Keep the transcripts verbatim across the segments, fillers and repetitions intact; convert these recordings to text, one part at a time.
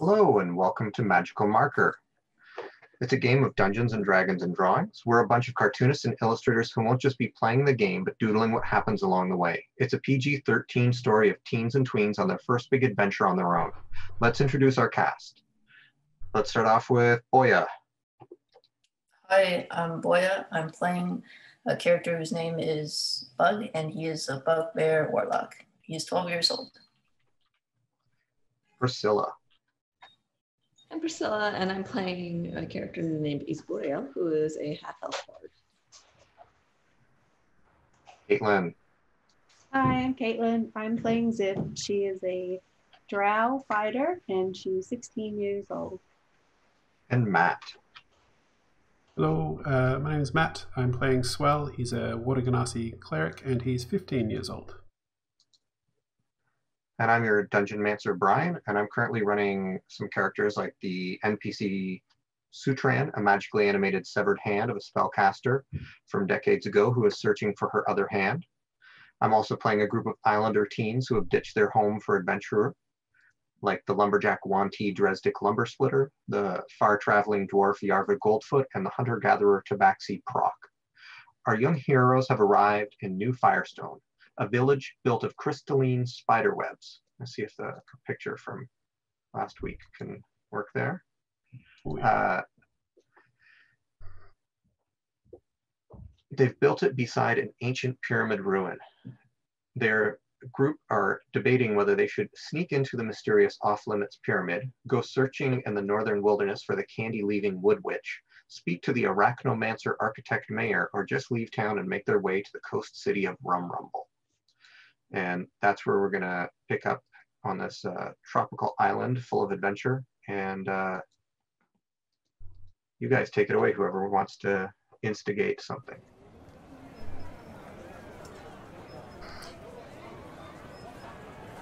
Hello and welcome to Magical Marker. It's a game of Dungeons and Dragons and Drawings. We're a bunch of cartoonists and illustrators who won't just be playing the game, but doodling what happens along the way. It's a P G thirteen story of teens and tweens on their first big adventure on their own. Let's introduce our cast. Let's start off with Boya. Hi, I'm Boya. I'm playing a character whose name is Bug, and he is a bugbear warlock. He is twelve years old. Priscilla. I'm Priscilla, and I'm playing a character named Isburiel, who is a half-elf bard. Caitlin. Hi, I'm Caitlin. I'm playing Zip. She is a drow fighter, and she's sixteen years old. And Matt. Hello, uh, my name is Matt. I'm playing Swell. He's a water genasi cleric, and he's fifteen years old. And I'm your Dungeon Mancer, Brian, and I'm currently running some characters like the N P C Sutran, a magically animated severed hand of a spellcaster from decades ago who is searching for her other hand. I'm also playing a group of Islander teens who have ditched their home for adventurer, like the lumberjack Wanty Dresdick Lumbersplitter, the far-traveling dwarf Yarva Goldfoot, and the hunter-gatherer Tabaxi Proc. Our young heroes have arrived in New Firestone, a village built of crystalline spider webs. Let's see if the picture from last week can work there. Uh, they've built it beside an ancient pyramid ruin. Their group are debating whether they should sneak into the mysterious off-limits pyramid, go searching in the northern wilderness for the candy-leaving wood witch, speak to the arachnomancer architect mayor, or just leave town and make their way to the coast city of Rum Rumble. And that's where we're going to pick up on this uh, tropical island full of adventure. And uh, you guys take it away, whoever wants to instigate something.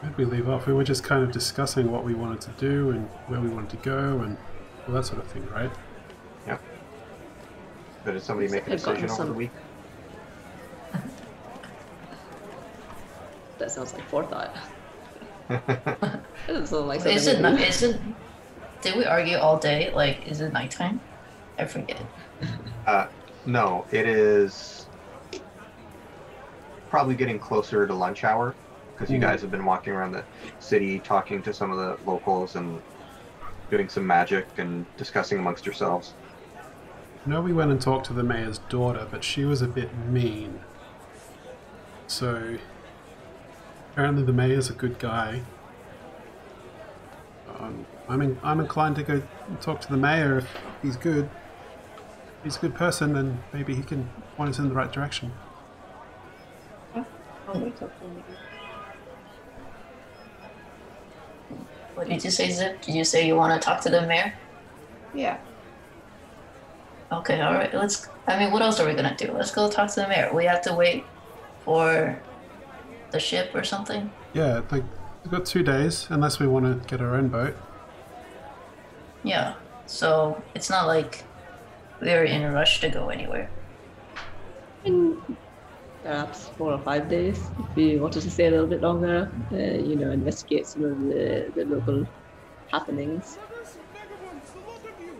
Where'd we leave off? We were just kind of discussing what we wanted to do and where we wanted to go and all that sort of thing, right? Yeah. But did somebody make a decision over the week? That sounds like forethought. It doesn't sound like is it, is it, did we argue all day? Like, is it nighttime? I forget. Uh, no, it is probably getting closer to lunch hour because mm. you guys have been walking around the city talking to some of the locals and doing some magic and discussing amongst yourselves. No, we went and talked to the mayor's daughter, but she was a bit mean. So apparently the mayor's a good guy. Um, I'm, in, I'm inclined to go talk to the mayor if he's good. If he's a good person, then maybe he can point us in the right direction. I'll go talk to him again. What did you say, Zip? Did you say you want to talk to the mayor? Yeah. Okay, alright. Let's. I mean, what else are we going to do? Let's go talk to the mayor. We have to wait for the ship or something? Yeah, like, we've got two days, unless we want to get our own boat. Yeah, so it's not like we're in a rush to go anywhere. In perhaps four or five days, if we wanted to stay a little bit longer, uh, you know, investigate some of the, the local happenings.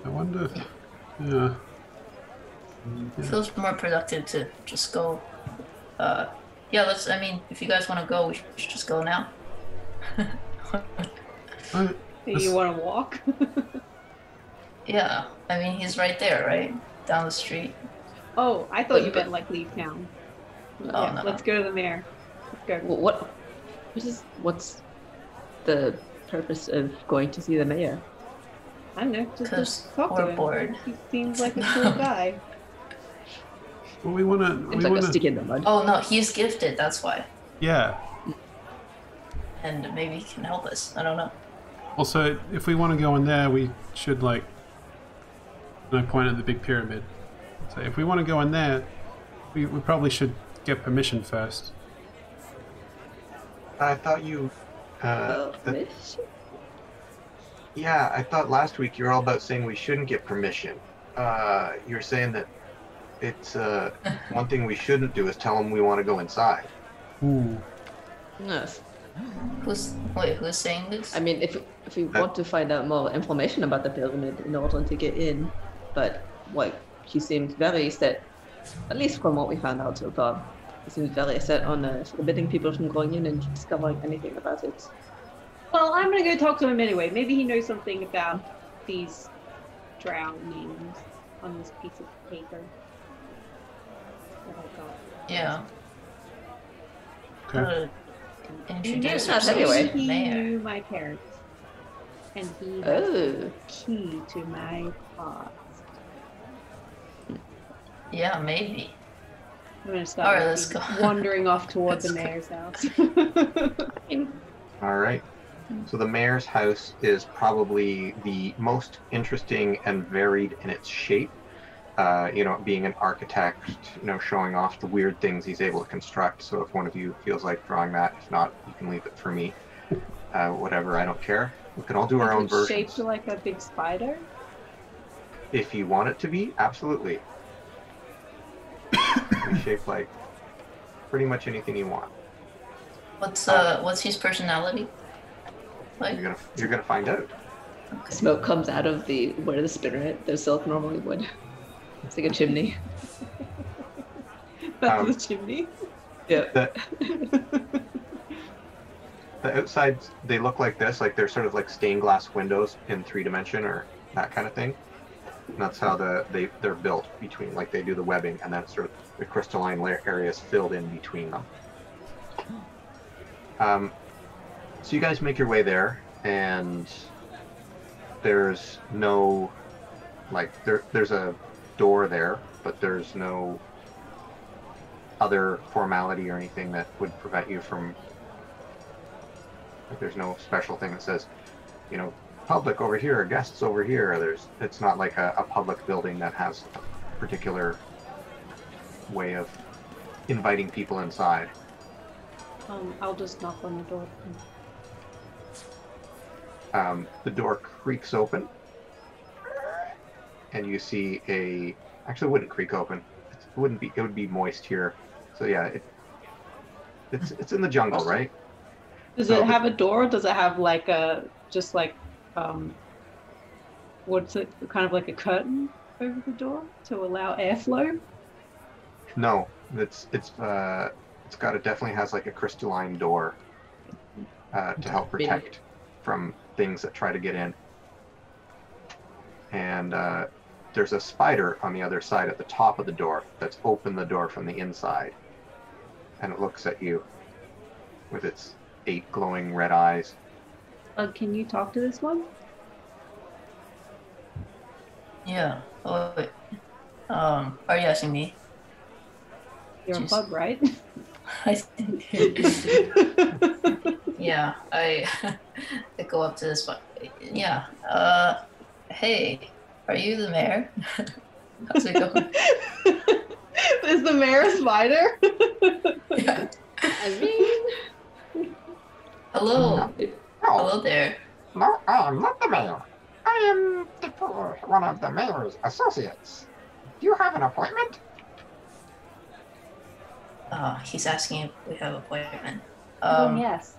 I wonder if... yeah. It feels more productive to just go, uh, yeah, let's, I mean, if you guys want to go, we should just go now. I, you want to walk? Yeah, I mean, he's right there, right? Down the street. Oh, I thought you meant, like, leave town. Oh, yeah, no. Let's go to the mayor. Let's go. Well, what, what is, what's the purpose of going to see the mayor? I don't know, just, just talk to him. Bored. He seems like a cool guy. Well, we want to. It's like wanna... a stick in the mud. Oh no, he's gifted. That's why. Yeah. And maybe he can help us. I don't know. Also, if we want to go in there, we should like. And I point at the big pyramid. So if we want to go in there, we we probably should get permission first. I thought you. Uh, well, the... Yeah, I thought last week you were all about saying we shouldn't get permission. Uh, you're saying that. It's uh, one thing we shouldn't do is tell them we want to go inside. Ooh. Yes. Who's wait? Who's saying this? I mean, if if we want to find out more information about the pyramid in order to get in, but like she seemed very set, at least from what we found out so far, she seems very set on uh, forbidding people from going in and discovering anything about it. Well, I'm gonna go talk to him anyway. Maybe he knows something about these drow names on this piece of paper. Oh my God. Yeah. Okay. Introduce yourself anyway. He knew my parents, and he was the key to my past. Yeah, maybe. I'm gonna start All right, let's go. wandering off towards the mayor's house. All right. So the mayor's house is probably the most interesting and varied in its shape. Uh, you know, being an architect, you know, showing off the weird things he's able to construct. So if one of you feels like drawing that, if not, you can leave it for me. Uh, whatever, I don't care. We can all do our own version. Shaped like a big spider? If you want it to be, absolutely. We shape like pretty much anything you want. What's uh, uh what's his personality? Like? You're gonna you're gonna find out. Okay. Smoke comes out of the where the spirit, the silk normally would. It's like a chimney. That's um, the chimney? Yeah. The, the outsides, they look like this, like they're sort of like stained glass windows in three dimension or that kind of thing. And that's how the, they, they're built between, like they do the webbing and then sort of the crystalline layer areas filled in between them. Um, so you guys make your way there and there's no, like there, there's a door there, but there's no other formality or anything that would prevent you from, like, there's no special thing that says, you know, public over here or guests over here. Or there's, it's not like a, a public building that has a particular way of inviting people inside. Um, I'll just knock on the door. Um, the door creaks open. And you see a, actually it wouldn't creak open. It wouldn't be, it would be moist here. So yeah, it, it's it's in the jungle, right? Does so it have the, a door? Or does it have like a, just like, um, what's it, kind of like a curtain over the door to allow airflow? No, it's, it's, uh, it's got, it definitely has like a crystalline door uh, to help protect really? from things that try to get in. And uh, there's a spider on the other side at the top of the door that's opened the door from the inside. And it looks at you with its eight glowing red eyes. Uh, can you talk to this one? Yeah. Oh, wait. Um, are you asking me? You're Just... a bug, right? I think. Yeah. I, I go up to this one. Yeah. Uh... Hey, are you the mayor? How's it going? Is the mayor a spider? Yeah. I mean... Hello. No. Hello there. No, I am not the mayor. I am the, one of the mayor's associates. Do you have an appointment? Uh, he's asking if we have an appointment. Um, um, yes.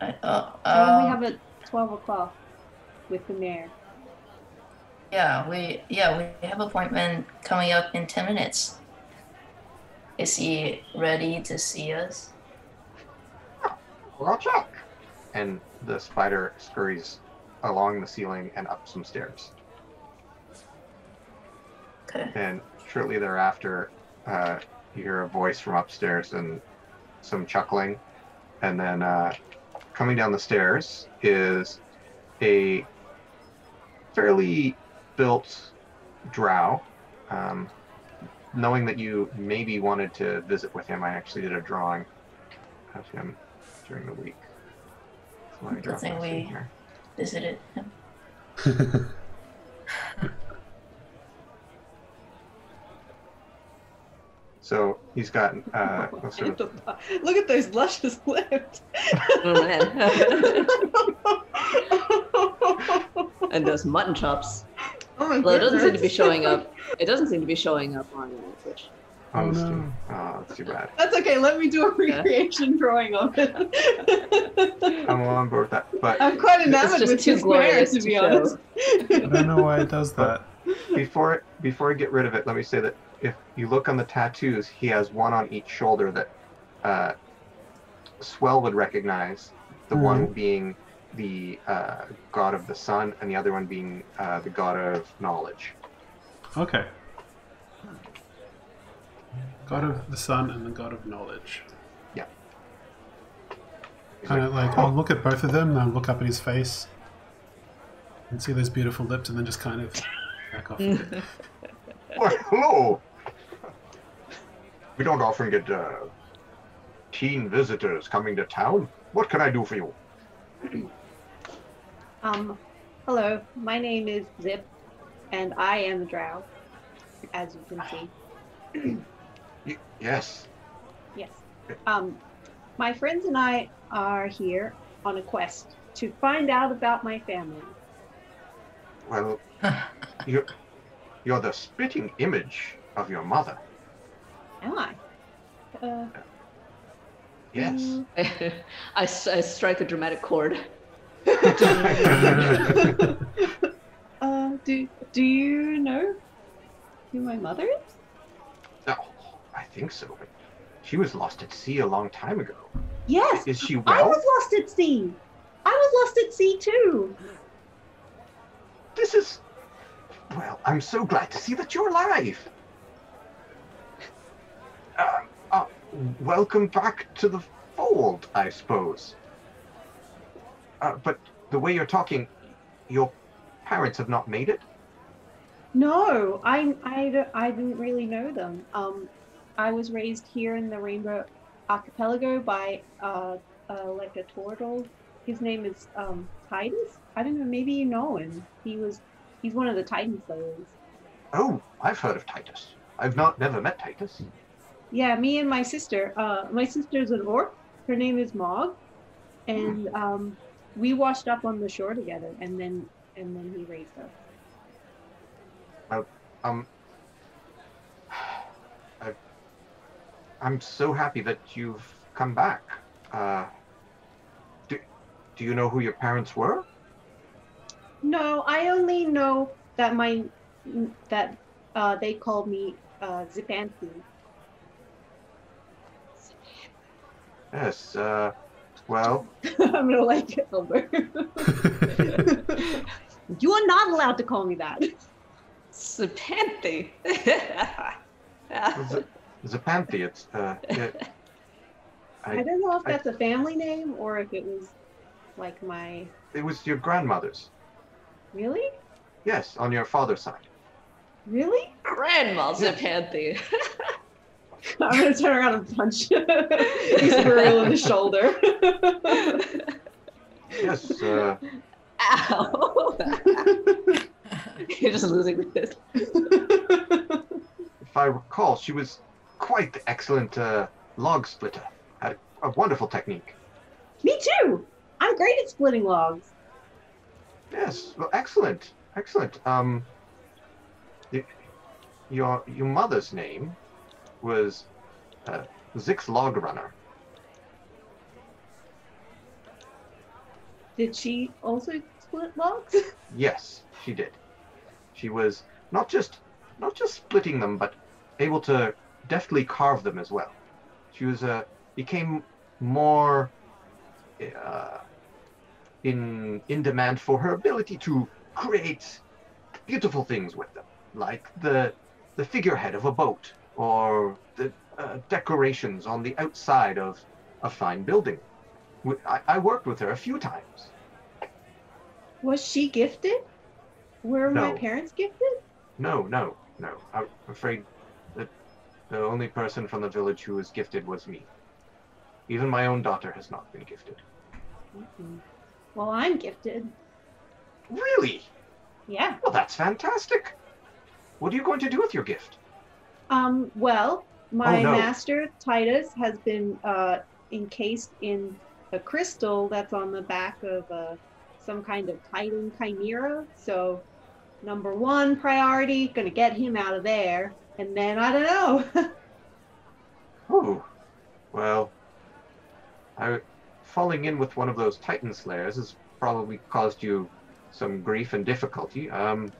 I, uh, um, we have at twelve o'clock. With the mayor. Yeah, we yeah we have an appointment coming up in ten minutes. Is he ready to see us? Oh, we'll check. And the spider scurries along the ceiling and up some stairs. Okay. And shortly thereafter, uh, you hear a voice from upstairs and some chuckling, and then uh, coming down the stairs is a fairly built drow. Um, knowing that you maybe wanted to visit with him, I actually did a drawing of him during the week. So I don't think we visited him. So he's got uh, oh, sort of... Look at those luscious lips. Oh, man. And those mutton chops. Oh, my well, goodness. It doesn't seem to be showing up. It doesn't seem to be showing up on Twitch. Oh, oh no. Oh, That's too bad. That's okay. Let me do a recreation drawing of it. I'm on board with that. But I'm quite enamored with two squares, to be honest. I don't know why it does that. Before before I get rid of it, let me say that if you look on the tattoos, he has one on each shoulder that uh, Swell would recognize. The mm-hmm. one being the uh, god of the sun, and the other one being uh, the god of knowledge. Okay. God of the sun and the god of knowledge. Yeah. Kind of like, I'll look at both of them, and I'll look up at his face and see those beautiful lips, and then just kind of back off. Well, hello! We don't often get uh, teen visitors coming to town. What can I do for you? Um, hello. My name is Zip, and I am a drow, as you can see. Y yes. Yes. Um, my friends and I are here on a quest to find out about my family. Well, you're, you're the spitting image of your mother. Am I? Uh, yes. I, I strike a dramatic chord. uh, do do you know who my mother is? Oh, I think so. She was lost at sea a long time ago. Yes. Is she well? I was lost at sea. I was lost at sea too. This is, well, I'm so glad to see that you're alive. Uh, uh, welcome back to the fold, I suppose. Uh, but the way you're talking, your parents have not made it? No, I, I, I didn't really know them. Um, I was raised here in the Rainbow Archipelago by uh, uh, like a turtle. His name is um, Titus. I don't know, maybe you know him. He was, he's one of the Titan slayers. Oh, I've heard of Titus. I've not never met Titus. Yeah, me and my sister. Uh, my sister's an orc. Her name is Mog. And um, we washed up on the shore together, and then and then he raised her. Well, um, I, I'm so happy that you've come back. Uh, do do you know who your parents were? No, I only know that my that uh, they called me uh, Zapanthe. Yes. Uh, well. I'm gonna like it, Elmer. You are not allowed to call me that. Zapanthe. Zapanthe, it's uh it, I, I don't know if I, that's a family name or if it was like my It was your grandmother's. Really? Yes, on your father's side. Really? Grandma Zapanthe. I'm gonna turn around and punch Isburiel in the shoulder. Yes. Uh... Ow! You're just losing this. If I recall, she was quite the excellent uh, log splitter. Had a, a wonderful technique. Me too. I'm great at splitting logs. Yes. Well, excellent, excellent. Um, y your your mother's name was uh, Zix Logrunner. Did she also split logs? Yes, she did. She was not just not just splitting them, but able to deftly carve them as well. She was uh, became more uh, in in demand for her ability to create beautiful things with them, like the the figurehead of a boat, or the uh, decorations on the outside of a fine building. I, I worked with her a few times. Was she gifted? Were no. my parents gifted? No, no, no. I'm afraid that the only person from the village who was gifted was me. Even my own daughter has not been gifted. Mm-hmm. Well, I'm gifted. Really? Yeah. Well, that's fantastic. What are you going to do with your gift? Um, well, my oh, no. master, Titus, has been uh, encased in a crystal that's on the back of uh, some kind of Titan chimera. So, number one priority, gonna get him out of there. And then, I don't know. Oh, well, I, falling in with one of those Titan Slayers has probably caused you some grief and difficulty. Um,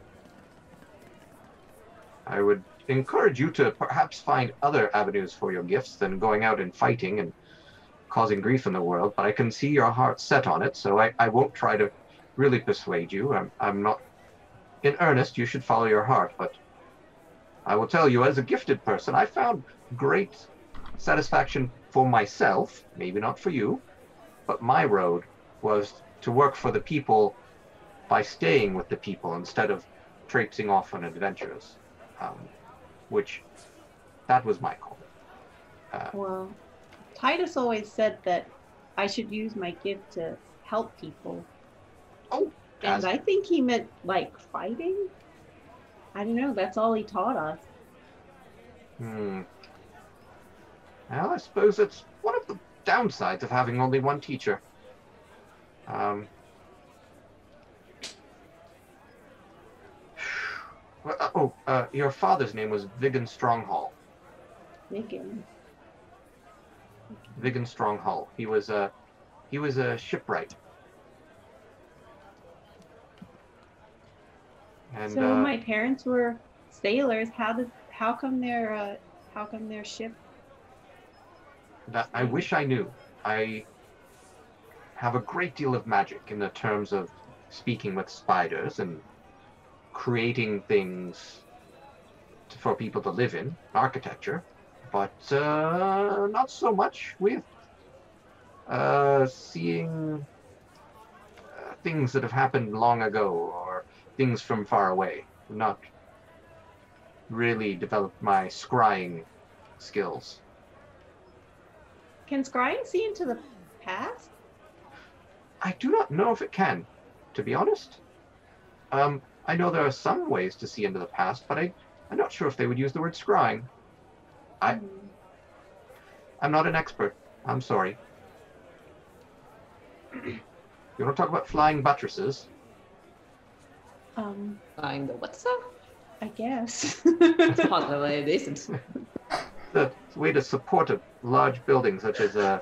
I would encourage you to perhaps find other avenues for your gifts than going out and fighting and causing grief in the world, but I can see your heart set on it, so I, I won't try to really persuade you. I'm, I'm not in earnest. You should follow your heart, but I will tell you, as a gifted person, I found great satisfaction for myself, maybe not for you, but my road was to work for the people by staying with the people instead of traipsing off on adventures, um, which that was my call. Uh, well, Titus always said that I should use my gift to help people. Oh, and I think he meant like fighting. I don't know. That's all he taught us. Hmm. Well, I suppose that's one of the downsides of having only one teacher. Um. Well, oh, uh, your father's name was Viggen Stronghall. Viggen. Viggen Stronghall. He was a, he was a shipwright. And, so uh, my parents were sailors. How did? How come their? Uh, how come their ship? That I wish I knew. I have a great deal of magic in the terms of speaking with spiders and creating things to, for people to live in, architecture, but uh, not so much with uh, seeing uh, things that have happened long ago or things from far away. Not really developed my scrying skills. Can scrying see into the past? I do not know if it can, to be honest. Um, I know there are some ways to see into the past, but I, I'm not sure if they would use the word scrying. I, mm. I'm not an expert. I'm sorry. You want to talk about flying buttresses? Um, flying the what's up? I guess. That's probably it isn't. The way to support a large building, such as a,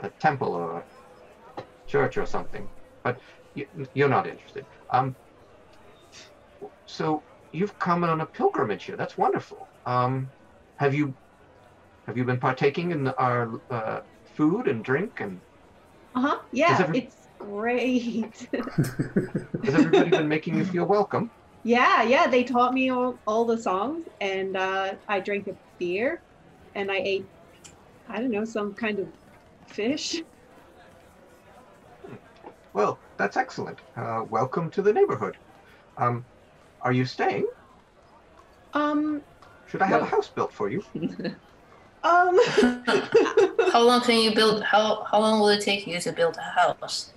a temple or a church or something. But you, you're not interested. Um. So you've come on a pilgrimage here. That's wonderful. Um, have you, have you been partaking in our uh, food and drink and? Uh huh. Yeah, every... it's great. Has everybody been making you feel welcome? Yeah, yeah. They taught me all, all the songs, and uh, I drank a beer, and I ate, I don't know, some kind of fish. Well, that's excellent. Uh, welcome to the neighborhood. Um. Are you staying? Um. Should I have no. a house built for you? um. How long can you build? How how long will it take you to build a house?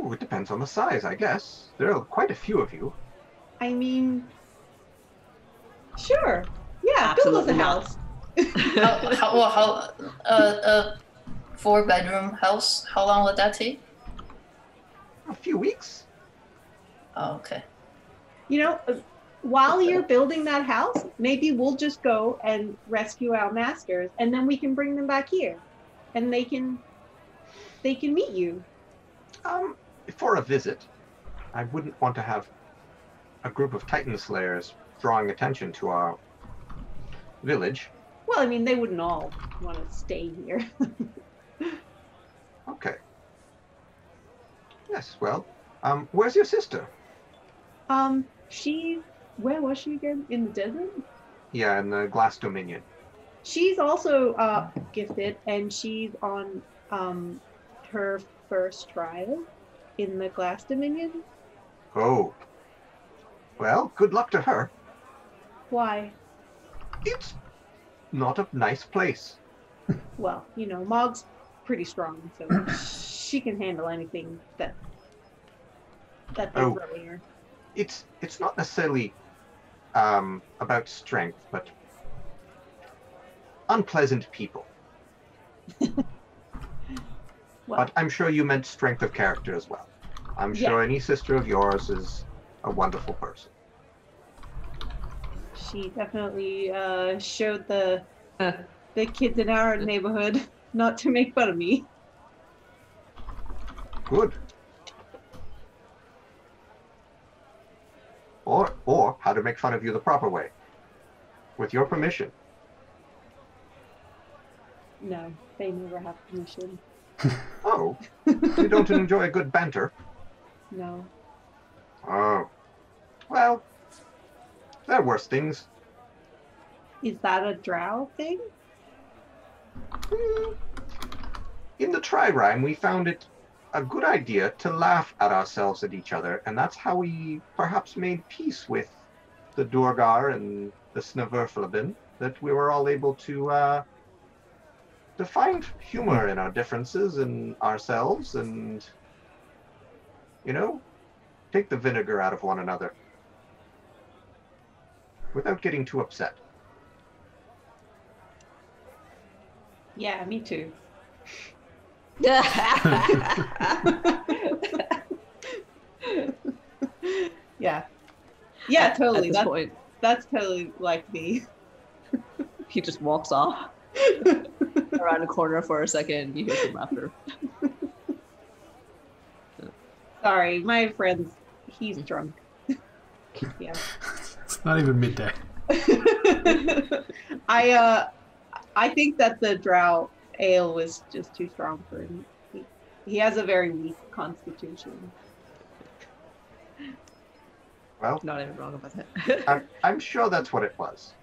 Ooh, it depends on the size, I guess. There are quite a few of you. I mean, sure. Yeah, absolutely. Build us a house. how how, well, how uh, uh, four bedroom house? How long would that take? A few weeks. Oh, okay. You know, while you're building that house, maybe we'll just go and rescue our masters, and then we can bring them back here, and they can, they can meet you. Um, for a visit, I wouldn't want to have a group of Titan Slayers drawing attention to our village. Well, I mean, they wouldn't all want to stay here. Okay. Yes. Well, um, where's your sister? Um. She, where was she again? In the desert? Yeah, in the Glass Dominion. She's also uh, gifted, and she's on um, her first trial in the Glass Dominion. Oh. Well, good luck to her. Why? It's not a nice place. Well, you know, Mog's pretty strong, so she can handle anything that that they throw at her. It's it's not necessarily um, about strength, but unpleasant people. Well, but I'm sure you meant strength of character as well. I'm sure yeah. Any sister of yours is a wonderful person. She definitely uh, showed the uh. the kids in our neighborhood not to make fun of me. Good. Or, or how to make fun of you the proper way. With your permission. No, they never have permission. Oh, you don't enjoy a good banter? No. Oh. Well, there are worse things. Is that a drow thing? In the Tri-Rhyme, we found it a good idea to laugh at ourselves and each other, and that's how we perhaps made peace with the Duergar and the Snaverflabin, that we were all able to uh, to find humor in our differences and ourselves and, you know, take the vinegar out of one another without getting too upset. Yeah, me too. yeah. Yeah, totally. That's, point. that's totally like me. He just walks off around a corner for a second. You hear some laughter. Sorry, my friends, he's drunk. Yeah. It's not even midday. I, uh, I think that the drow ale was just too strong for him. He, he has a very weak constitution. Well, not even wrong about that. I'm, I'm sure that's what it was.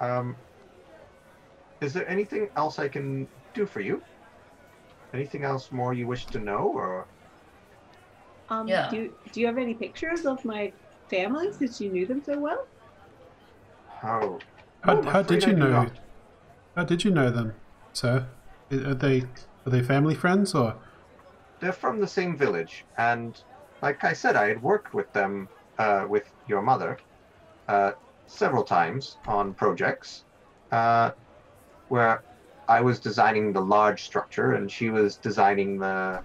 Um, is there anything else I can do for you? Anything else more you wish to know, or? Um, yeah. Do Do you have any pictures of my family since you knew them so well? How? How, how did you know? How did you know them, sir? Are they Are they family friends, or? They're from the same village, and like I said, I had worked with them, uh, with your mother, uh, several times on projects, uh, where. I was designing the large structure, and she was designing the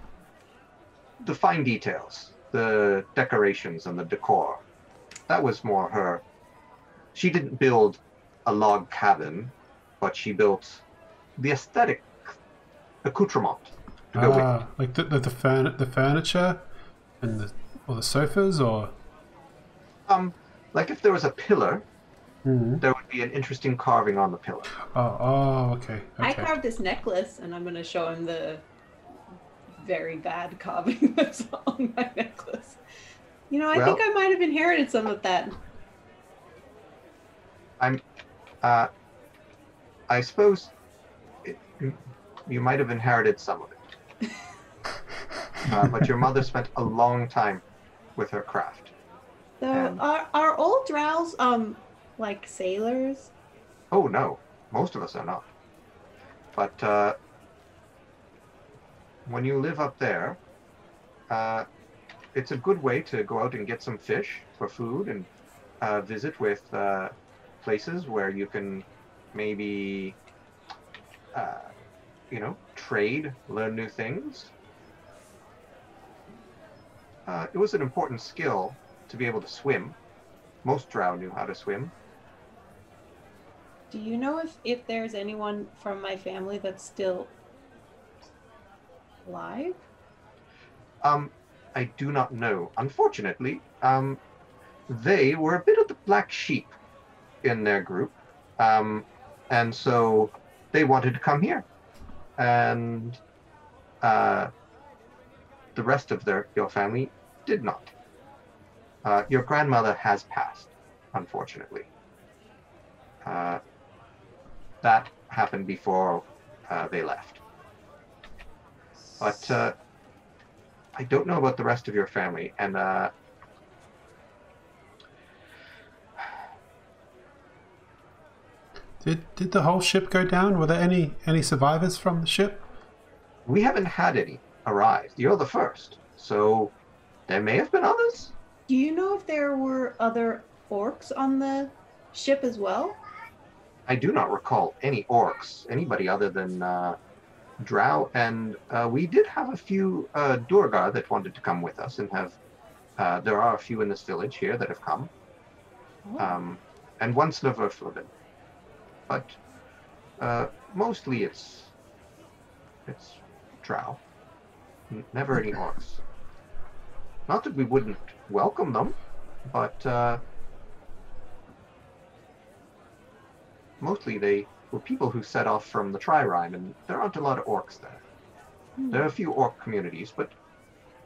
the fine details, the decorations and the decor. That was more her. She didn't build a log cabin, but she built the aesthetic accoutrement to go uh, with. Like the the, the, furn the furniture and the or the sofas, or um, like if there was a pillar. Mm-hmm. There would be an interesting carving on the pillar. Oh, oh okay, okay. I carved this necklace, and I'm going to show him the very bad carving that's on my necklace. You know, I well, think I might have inherited some of that. I'm, uh, I suppose it, you might have inherited some of it. uh, but your mother spent a long time with her craft. So and... are, are old drows, um... like sailors? Oh no, most of us are not. But uh, when you live up there, uh, it's a good way to go out and get some fish for food and uh, visit with uh, places where you can maybe, uh, you know, trade, learn new things. Uh, it was an important skill to be able to swim. Most drow knew how to swim. Do you know if, if there's anyone from my family that's still alive? Um, I do not know. Unfortunately, um, they were a bit of the black sheep in their group. Um, and so they wanted to come here. And uh, the rest of their your family did not. Uh, your grandmother has passed, unfortunately. Uh, that happened before uh, they left. But uh, I don't know about the rest of your family, and uh, did did the whole ship go down? Were there any any survivors from the ship? We haven't had any arrive. You're the first, so there may have been others. Do you know if there were other orcs on the ship as well? I do not recall any orcs, anybody other than uh, drow, and uh, we did have a few uh, Duergar that wanted to come with us, and have uh, there are a few in this village here that have come, oh. um, and one Snaverflabin. but uh, mostly it's it's drow. Never any orcs. Not that we wouldn't welcome them, but uh, mostly they were people who set off from the Tri-Rhyme, and there aren't a lot of orcs there. Hmm. There are a few orc communities, but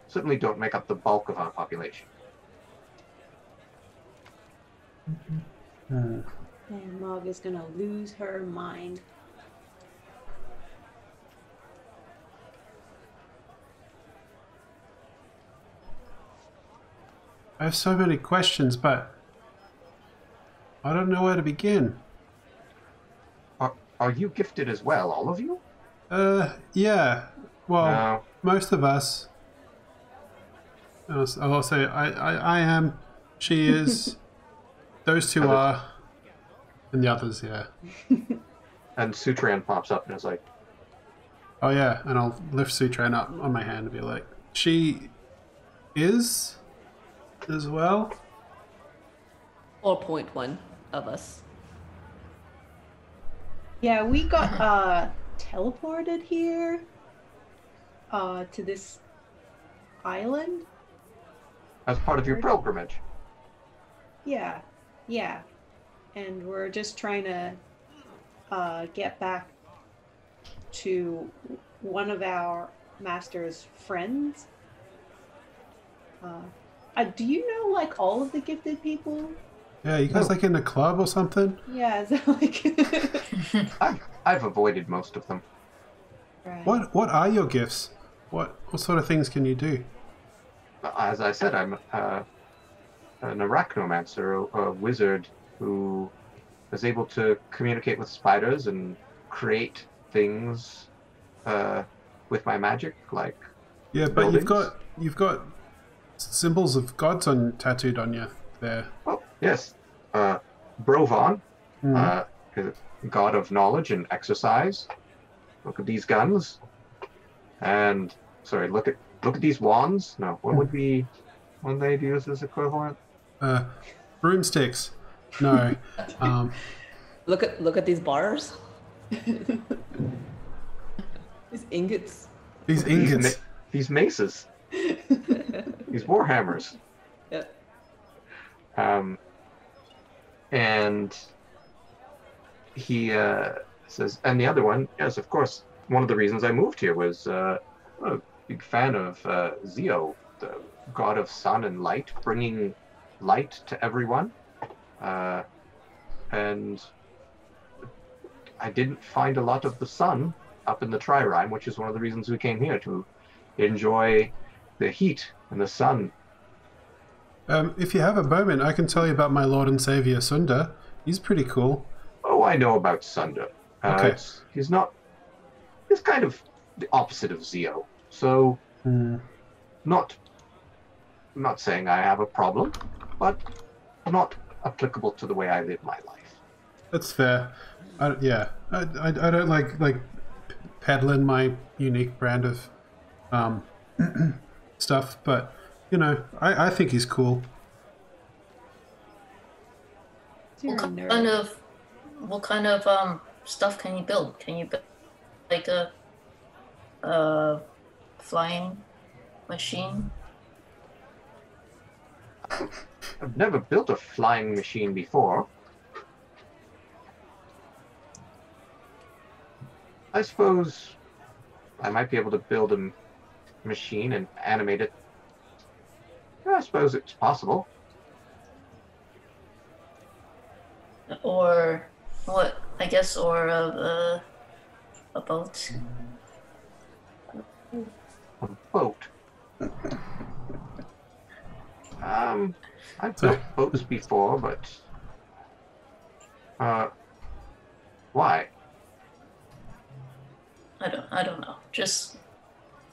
certainly don't make up the bulk of our population. Mm-hmm. uh. And Mog is going to lose her mind. I have so many questions, but I don't know where to begin. Are, are you gifted as well, all of you? Uh, yeah. Well, no. Most of us. I'll, I'll say I, I, I am, she is, those two are, and the others, yeah. And Sutran pops up and is like... Oh yeah, and I'll lift Sutran up on my hand and be like, she is... as well? four point one of us. Yeah, we got uh, teleported here uh, to this island. As part of your pilgrimage? Yeah, yeah. And we're just trying to uh, get back to one of our master's friends. Uh, Uh, do you know, like, all of the gifted people? Yeah, you guys, oh. like, in a club or something? Yeah, is that like... I've, I've avoided most of them. Right. What What are your gifts? What What sort of things can you do? As I said, I'm uh, an arachnomancer, a, a wizard who is able to communicate with spiders and create things uh, with my magic, like... Yeah, but buildings. you've got... You've got... symbols of gods on tattooed on you there. Well, yes. Uh, Brovan, mm-hmm. uh, god of knowledge and exercise. Look at these guns. And, sorry, look at look at these wands. No, what would be one they'd use as equivalent? Uh, broomsticks. No. um, look at look at these bars. These ingots. These ingots. These, ma these maces. These war hammers. Yeah. Um, and he uh, says, and the other one, yes, of course, one of the reasons I moved here was uh, a big fan of uh, Zio, the god of sun and light, bringing light to everyone. Uh, and I didn't find a lot of the sun up in the Tri-Rhyme, which is one of the reasons we came here, to enjoy the heat and the sun. Um, if you have a moment, I can tell you about my Lord and Savior Sunder. He's pretty cool. Oh, I know about Sunder. Uh, okay. He's not... He's kind of the opposite of Zio. So, mm. not... I'm not saying I have a problem, but not applicable to the way I live my life. That's fair. I, yeah. I, I, I don't like, like peddling my unique brand of... Um, stuff, but you know, I, I think he's cool. What kind of what kind of um stuff can you build? Can you build like a uh flying machine? I've never built a flying machine before. I suppose I might be able to build a machine and animate it. I suppose it's possible. Or what? I guess, or a uh, a boat. A boat. um, I've built boats before, but uh, why? I don't. I don't know. Just.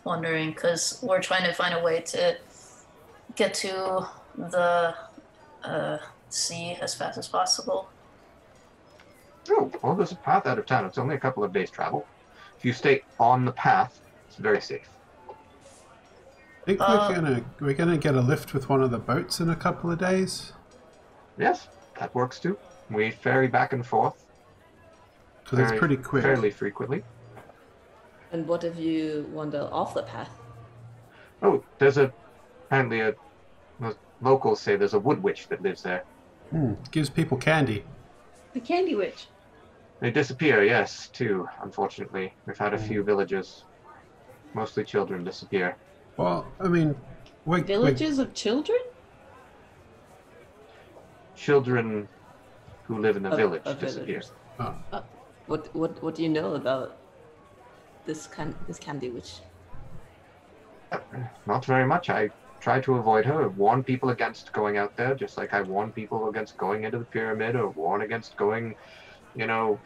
Wondering, because we're trying to find a way to get to the uh, sea as fast as possible. Oh, well, there's a path out of town. It's only a couple of days' travel. If you stay on the path, it's very safe. I think um, we're gonna we're gonna get a lift with one of the boats in a couple of days. Yes, that works too. We ferry back and forth. So very, that's pretty quick. Fairly frequently. And what if you wander off the path? Oh, there's a... Apparently, a, the locals say there's a wood witch that lives there. Mm, gives people candy. The candy witch? They disappear, yes, too, unfortunately. We've had a mm. few villagers. Mostly children disappear. Well, I mean... We're, Villages we're... of children? Children who live in the a, village a disappear. Village. Oh. Uh, what what what do you know about this can this candy witch? Not very much. I try to avoid her. Warn people against going out there, just like I warn people against going into the pyramid, or warn against going, you know,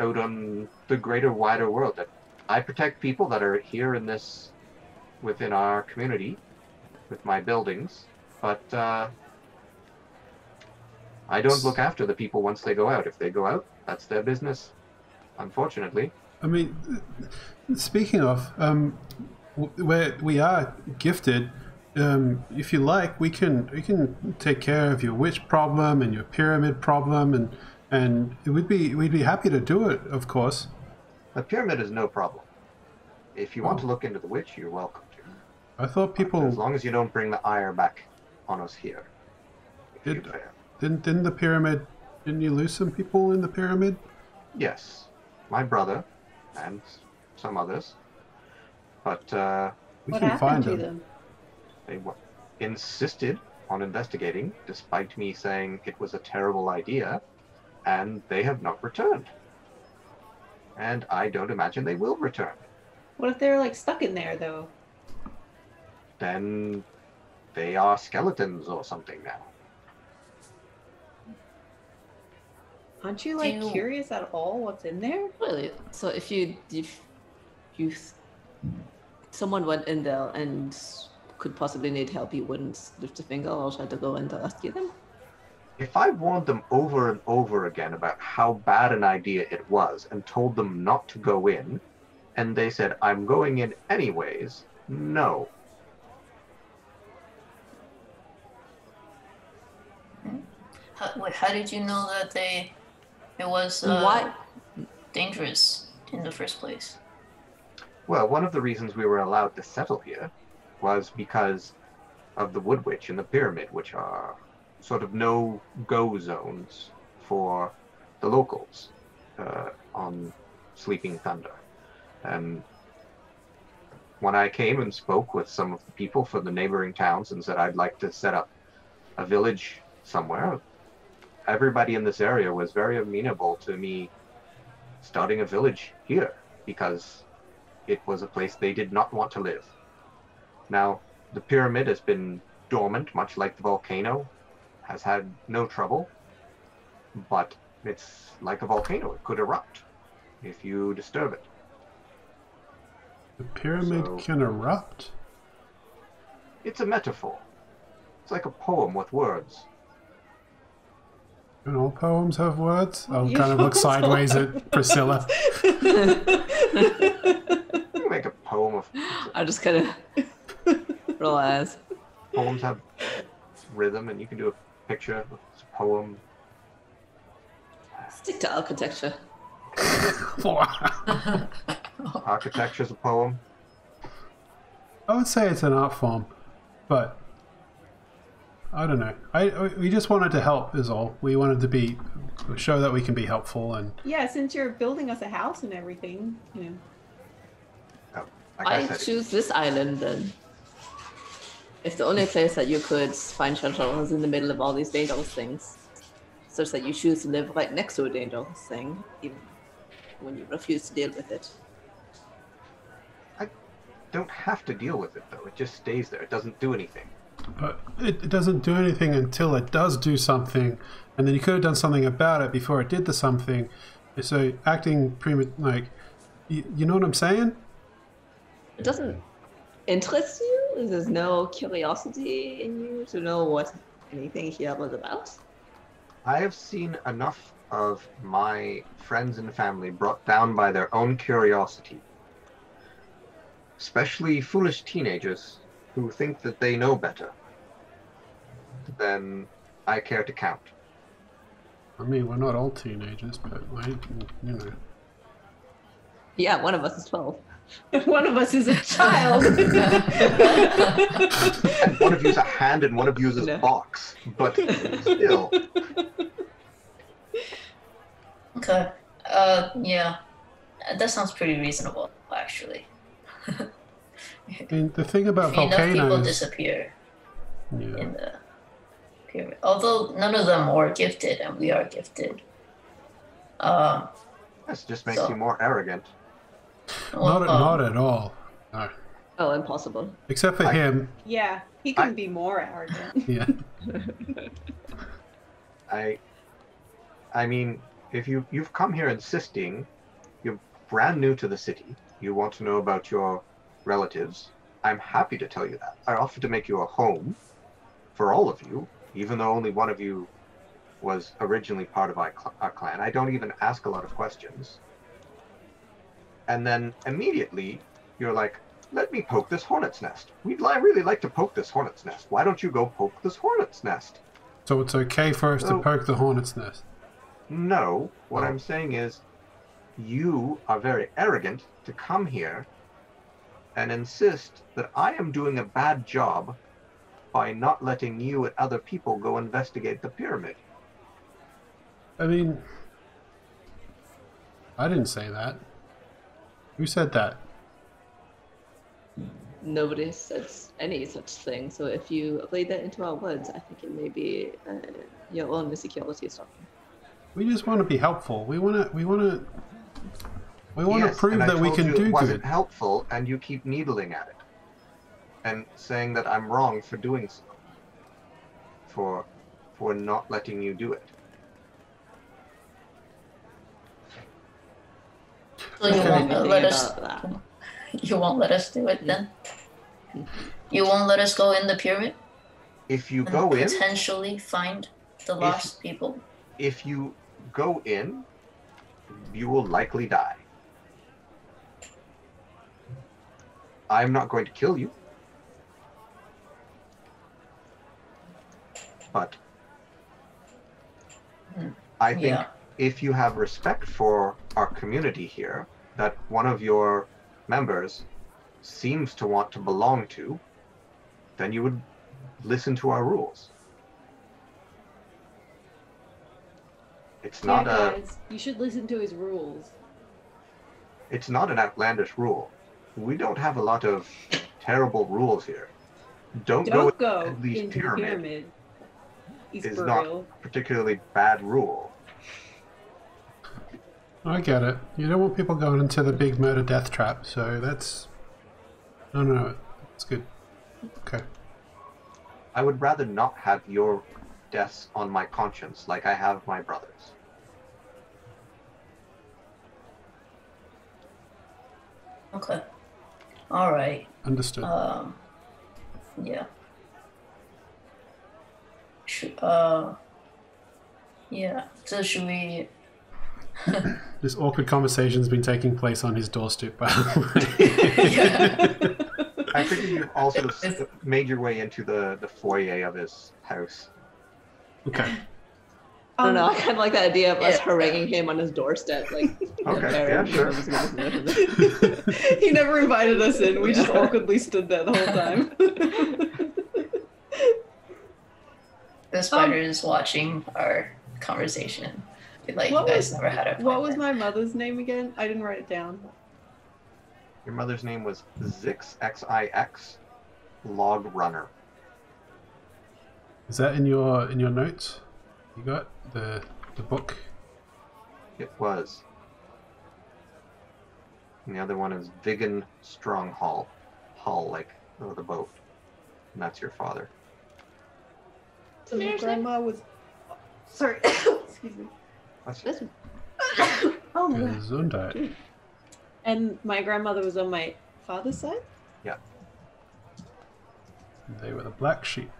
out on the greater, wider world. That I protect people that are here in this, within our community, with my buildings, but. Uh, I don't look after the people once they go out. If they go out, that's their business, unfortunately. I mean, speaking of, um, where we are gifted, um, if you like, we can we can take care of your witch problem and your pyramid problem, and and we'd be we'd be happy to do it, of course. The pyramid is no problem. If you want oh. to look into the witch, you're welcome to. I thought people, as long as you don't bring the ire back on us here. It, Didn't, didn't the pyramid, didn't you lose some people in the pyramid? Yes. My brother and some others. But, uh... we what can happened find to them. them? They w insisted on investigating, despite me saying it was a terrible idea, and they have not returned. And I don't imagine they will return. What if they're, like, stuck in there, though? Then they are skeletons or something now. Aren't you like you... curious at all what's in there? Really? So if you if you someone went in there and could possibly need help, you wouldn't lift a finger or try to go in to rescue them? If I warned them over and over again about how bad an idea it was and told them not to go in, and they said, "I'm going in anyways," no. How, wait, how did you know that they... It was uh, what? dangerous in the first place? Well, one of the reasons we were allowed to settle here was because of the Wood Witch and the Pyramid, which are sort of no-go zones for the locals uh, on Sleeping Thunder. And when I came and spoke with some of the people from the neighboring towns and said I'd like to set up a village somewhere, everybody in this area was very amenable to me starting a village here because it was a place they did not want to live. Now, the pyramid has been dormant, much like the volcano, has had no trouble, but it's like a volcano. It could erupt if you disturb it. The pyramid so, can erupt? It's a metaphor. It's like a poem with words. And all poems have words? I'll you kind of look sideways at Priscilla. You make a poem of... I just kind of realize. Poems have rhythm, and you can do a picture of a poem. Stick to architecture. Architecture's a poem. I would say it's an art form, but... I don't know. I, we just wanted to help is all. We wanted to be show that we can be helpful and yeah, since you're building us a house and everything, you know. Oh, like I, I said, choose this island then. It's the only place that you could find shelter was in the middle of all these dangerous things. Such that you choose to live right next to a dangerous thing, even when you refuse to deal with it. I don't have to deal with it though. It just stays there. It doesn't do anything. But it doesn't do anything until it does do something, and then you could have done something about it before it did the something. So acting prima, like, you, you know what I'm saying? It doesn't interest you? There's no curiosity in you to know what anything here was about? I have seen enough of my friends and family brought down by their own curiosity, especially foolish teenagers who think that they know better than I care to count. I mean, we're not all teenagers, but we can, you know. Yeah, one of us is twelve. If one of us is a child. And one of you is a hand and one of you is a no. box, but still. Okay. Uh, yeah. That sounds pretty reasonable, actually. And the thing about volcanoes... Enough people disappear yeah. in the pyramid. Although none of them were gifted, and we are gifted. Um, this just makes so. you more arrogant. Well, not, um, not at all. No. Oh, impossible. Except for I, him. Yeah, he can I, be more arrogant. Yeah. I, I mean, if you, you've come here insisting, you're brand new to the city, you want to know about your relatives, I'm happy to tell you that. I offer to make you a home for all of you, even though only one of you was originally part of our, our clan. I don't even ask a lot of questions. And then immediately, you're like, let me poke this hornet's nest. We'd li really like to poke this hornet's nest. Why don't you go poke this hornet's nest? So it's okay for us so, to poke the hornet's nest? No. What oh. I'm saying is, you are very arrogant to come here and insist that I am doing a bad job by not letting you and other people go investigate the pyramid. I mean, I didn't say that. Who said that? Nobody says any such thing, so if you apply that into our words, I think it may be uh, your own insecurity or something. We just want to be helpful. We want to, we want to, we want yes, to prove that we can do good. Yes, and I told you it wasn't helpful, and you keep needling at it. And saying that I'm wrong for doing so. For, for not letting you do it. So you, okay. won't let us, you won't let us do it then? You won't let us go in the pyramid? If you go potentially in... potentially find the lost if, people? If you go in, you will likely die. I'm not going to kill you. But I think yeah. if you have respect for our community here, that one of your members seems to want to belong to, then you would listen to our rules. It's not yeah, guys, a... you should listen to his rules. It's not an outlandish rule. We don't have a lot of terrible rules here. Don't, don't go, go at least into pyramid. The pyramid. Is Isburiel. Not a particularly bad rule. I get it. You don't want people going into the big murder death trap, so that's... No, no, no. It's good. Okay. I would rather not have your deaths on my conscience like I have my brother's. Okay. Alright. Understood. Um, yeah. Uh, yeah, so should we... This awkward conversation's been taking place on his doorstep, by the way. I figured you also made your way into the, the foyer of his house. Okay. I don't know, I kind of like the idea of us yeah. haranguing him on his doorstep. Like, okay, yeah, sure. He never invited us in, we yeah. just awkwardly stood there the whole time. The spider um, is watching our conversation. Like, what you guys was, never had a What was my mother's name again? I didn't write it down. Your mother's name was Zix, X I X, Logrunner. Is that in your in your notes? You got the the book? It was. And the other one is Viggen Stronghall. Hall, like oh, the boat. And that's your father. So my grandma was... Oh, sorry. Excuse me. That's... Oh my God. And my grandmother was on my father's side? Yeah. They were the black sheep.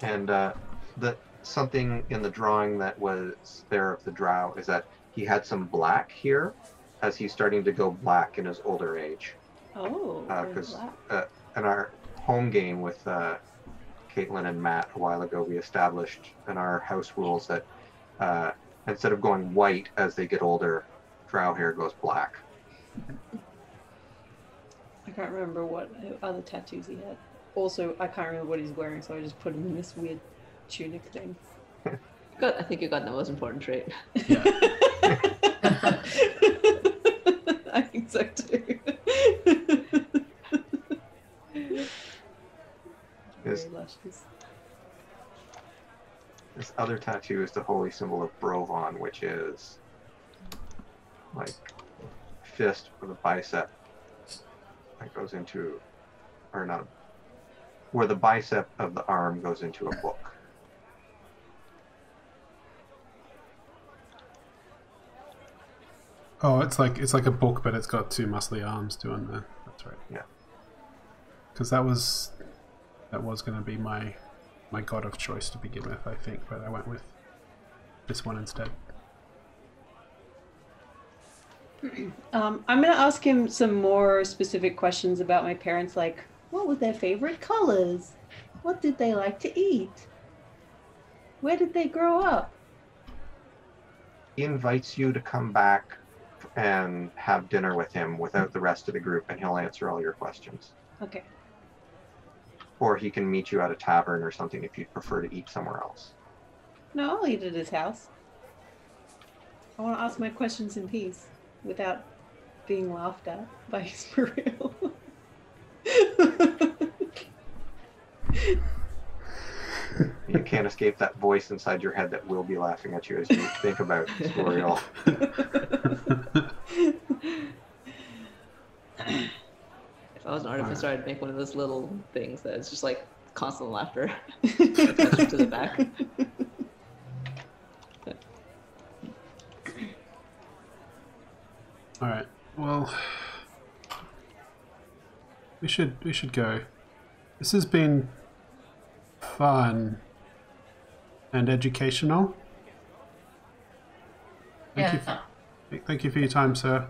And uh, the, something in the drawing that was there of the drow is that he had some black here as he's starting to go black in his older age. Oh, uh, uh, and our home game with uh, Caitlin and Matt a while ago, we established in our house rules that uh, instead of going white as they get older, drow hair goes black. I can't remember what other tattoos he had. Also, I can't remember what he's wearing, so I just put him in this weird tunic thing. God, I think you got the most important trait. Yeah. I think so too. This, this other tattoo is the holy symbol of Brovan, which is like fist with a bicep that goes into, or not, where the bicep of the arm goes into a book. Oh, it's like it's like a book, but it's got two muscly arms doing the. That's right. Yeah. Because that was that was going to be my my god of choice to begin with, I think, but I went with this one instead. Um, I'm going to ask him some more specific questions about my parents, like what were their favorite colors, what did they like to eat, where did they grow up. He invites you to come back and have dinner with him without the rest of the group, and he'll answer all your questions. Okay. Or he can meet you at a tavern or something if you prefer to eat somewhere else. No, I'll eat at his house. I want to ask my questions in peace without being laughed at by Isburiel. You can't escape that voice inside your head that will be laughing at you as you think about Isburiel. If I was an artificer, I'd make one of those little things that is just like constant laughter attached to the back. All right. Well, we should we should go. This has been fun and educational. Thank yeah. you. For, thank you for your time, sir.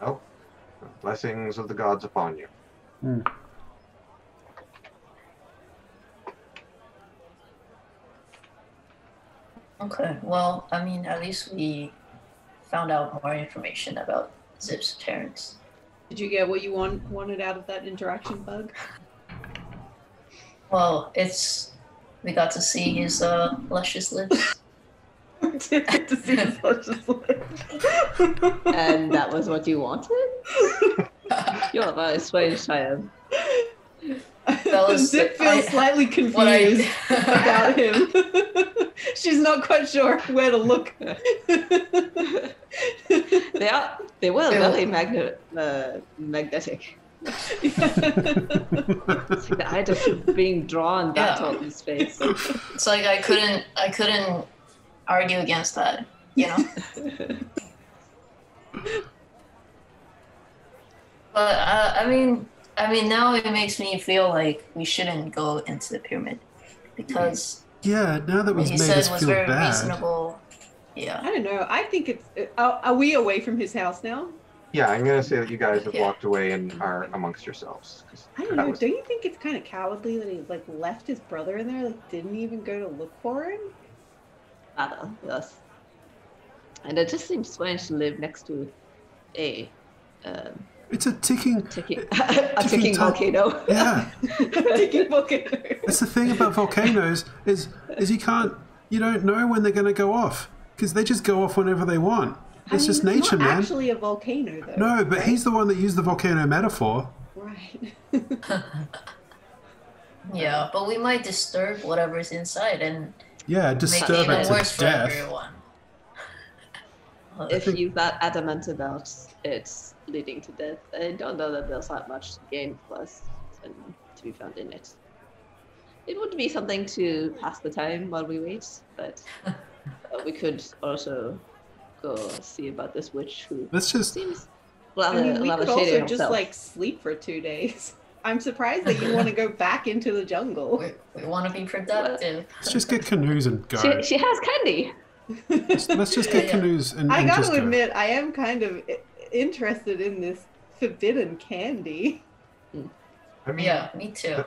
Oh, blessings of the gods upon you. Mm. Okay. Well, I mean, at least we found out more information about Zip's parents. Did you get what you want, wanted out of that interaction bug? Well, it's, we got to see his uh, luscious lips. We did get to see his luscious lips. And that was what you wanted? You're the strangest I am. That was Zip feels I, slightly confused I, about him. She's not quite sure where to look. They are. They were really magne uh, magnetic. It's like the idea of being drawn that yeah. top in space. It's like I couldn't. I couldn't argue against that. You know. But uh, I mean. I mean, now it makes me feel like we shouldn't go into the pyramid because yeah, now that was made us feel bad. He said was very reasonable. Yeah. I don't know. I think it's. Are, are we away from his house now? Yeah, I'm gonna say that you guys have yeah. walked away and are amongst yourselves. I don't know. Was... Don't you think it's kind of cowardly that he like left his brother in there, like didn't even go to look for him? Father, yes. And it just seems strange to live next to a. Um, It's a ticking, ticking a ticking, ticking volcano. Yeah, ticking volcano. That's the thing about volcanoes is is you can't you don't know when they're going to go off because they just go off whenever they want. It's I mean, just it's nature, not man. Actually, a volcano though. No, but right? He's the one that used the volcano metaphor. Right. Yeah, but we might disturb whatever's inside and yeah, disturb make it, it to worse death. For everyone. If you're that adamant about it's leading to death, I don't know that there's that much to gain for us and to be found in it. It would be something to pass the time while we wait, but uh, we could also go see about this witch who this just seems rather, I mean, we rather could shady also just herself. Like sleep for two days. I'm surprised that you want to go back into the jungle. We, we want to be productive. Let's just get canoes and go. She, she has candy. let's, let's just get yeah, canoes and. I gotta admit, go. I am kind of interested in this forbidden candy. Mm. I mean, yeah, me too.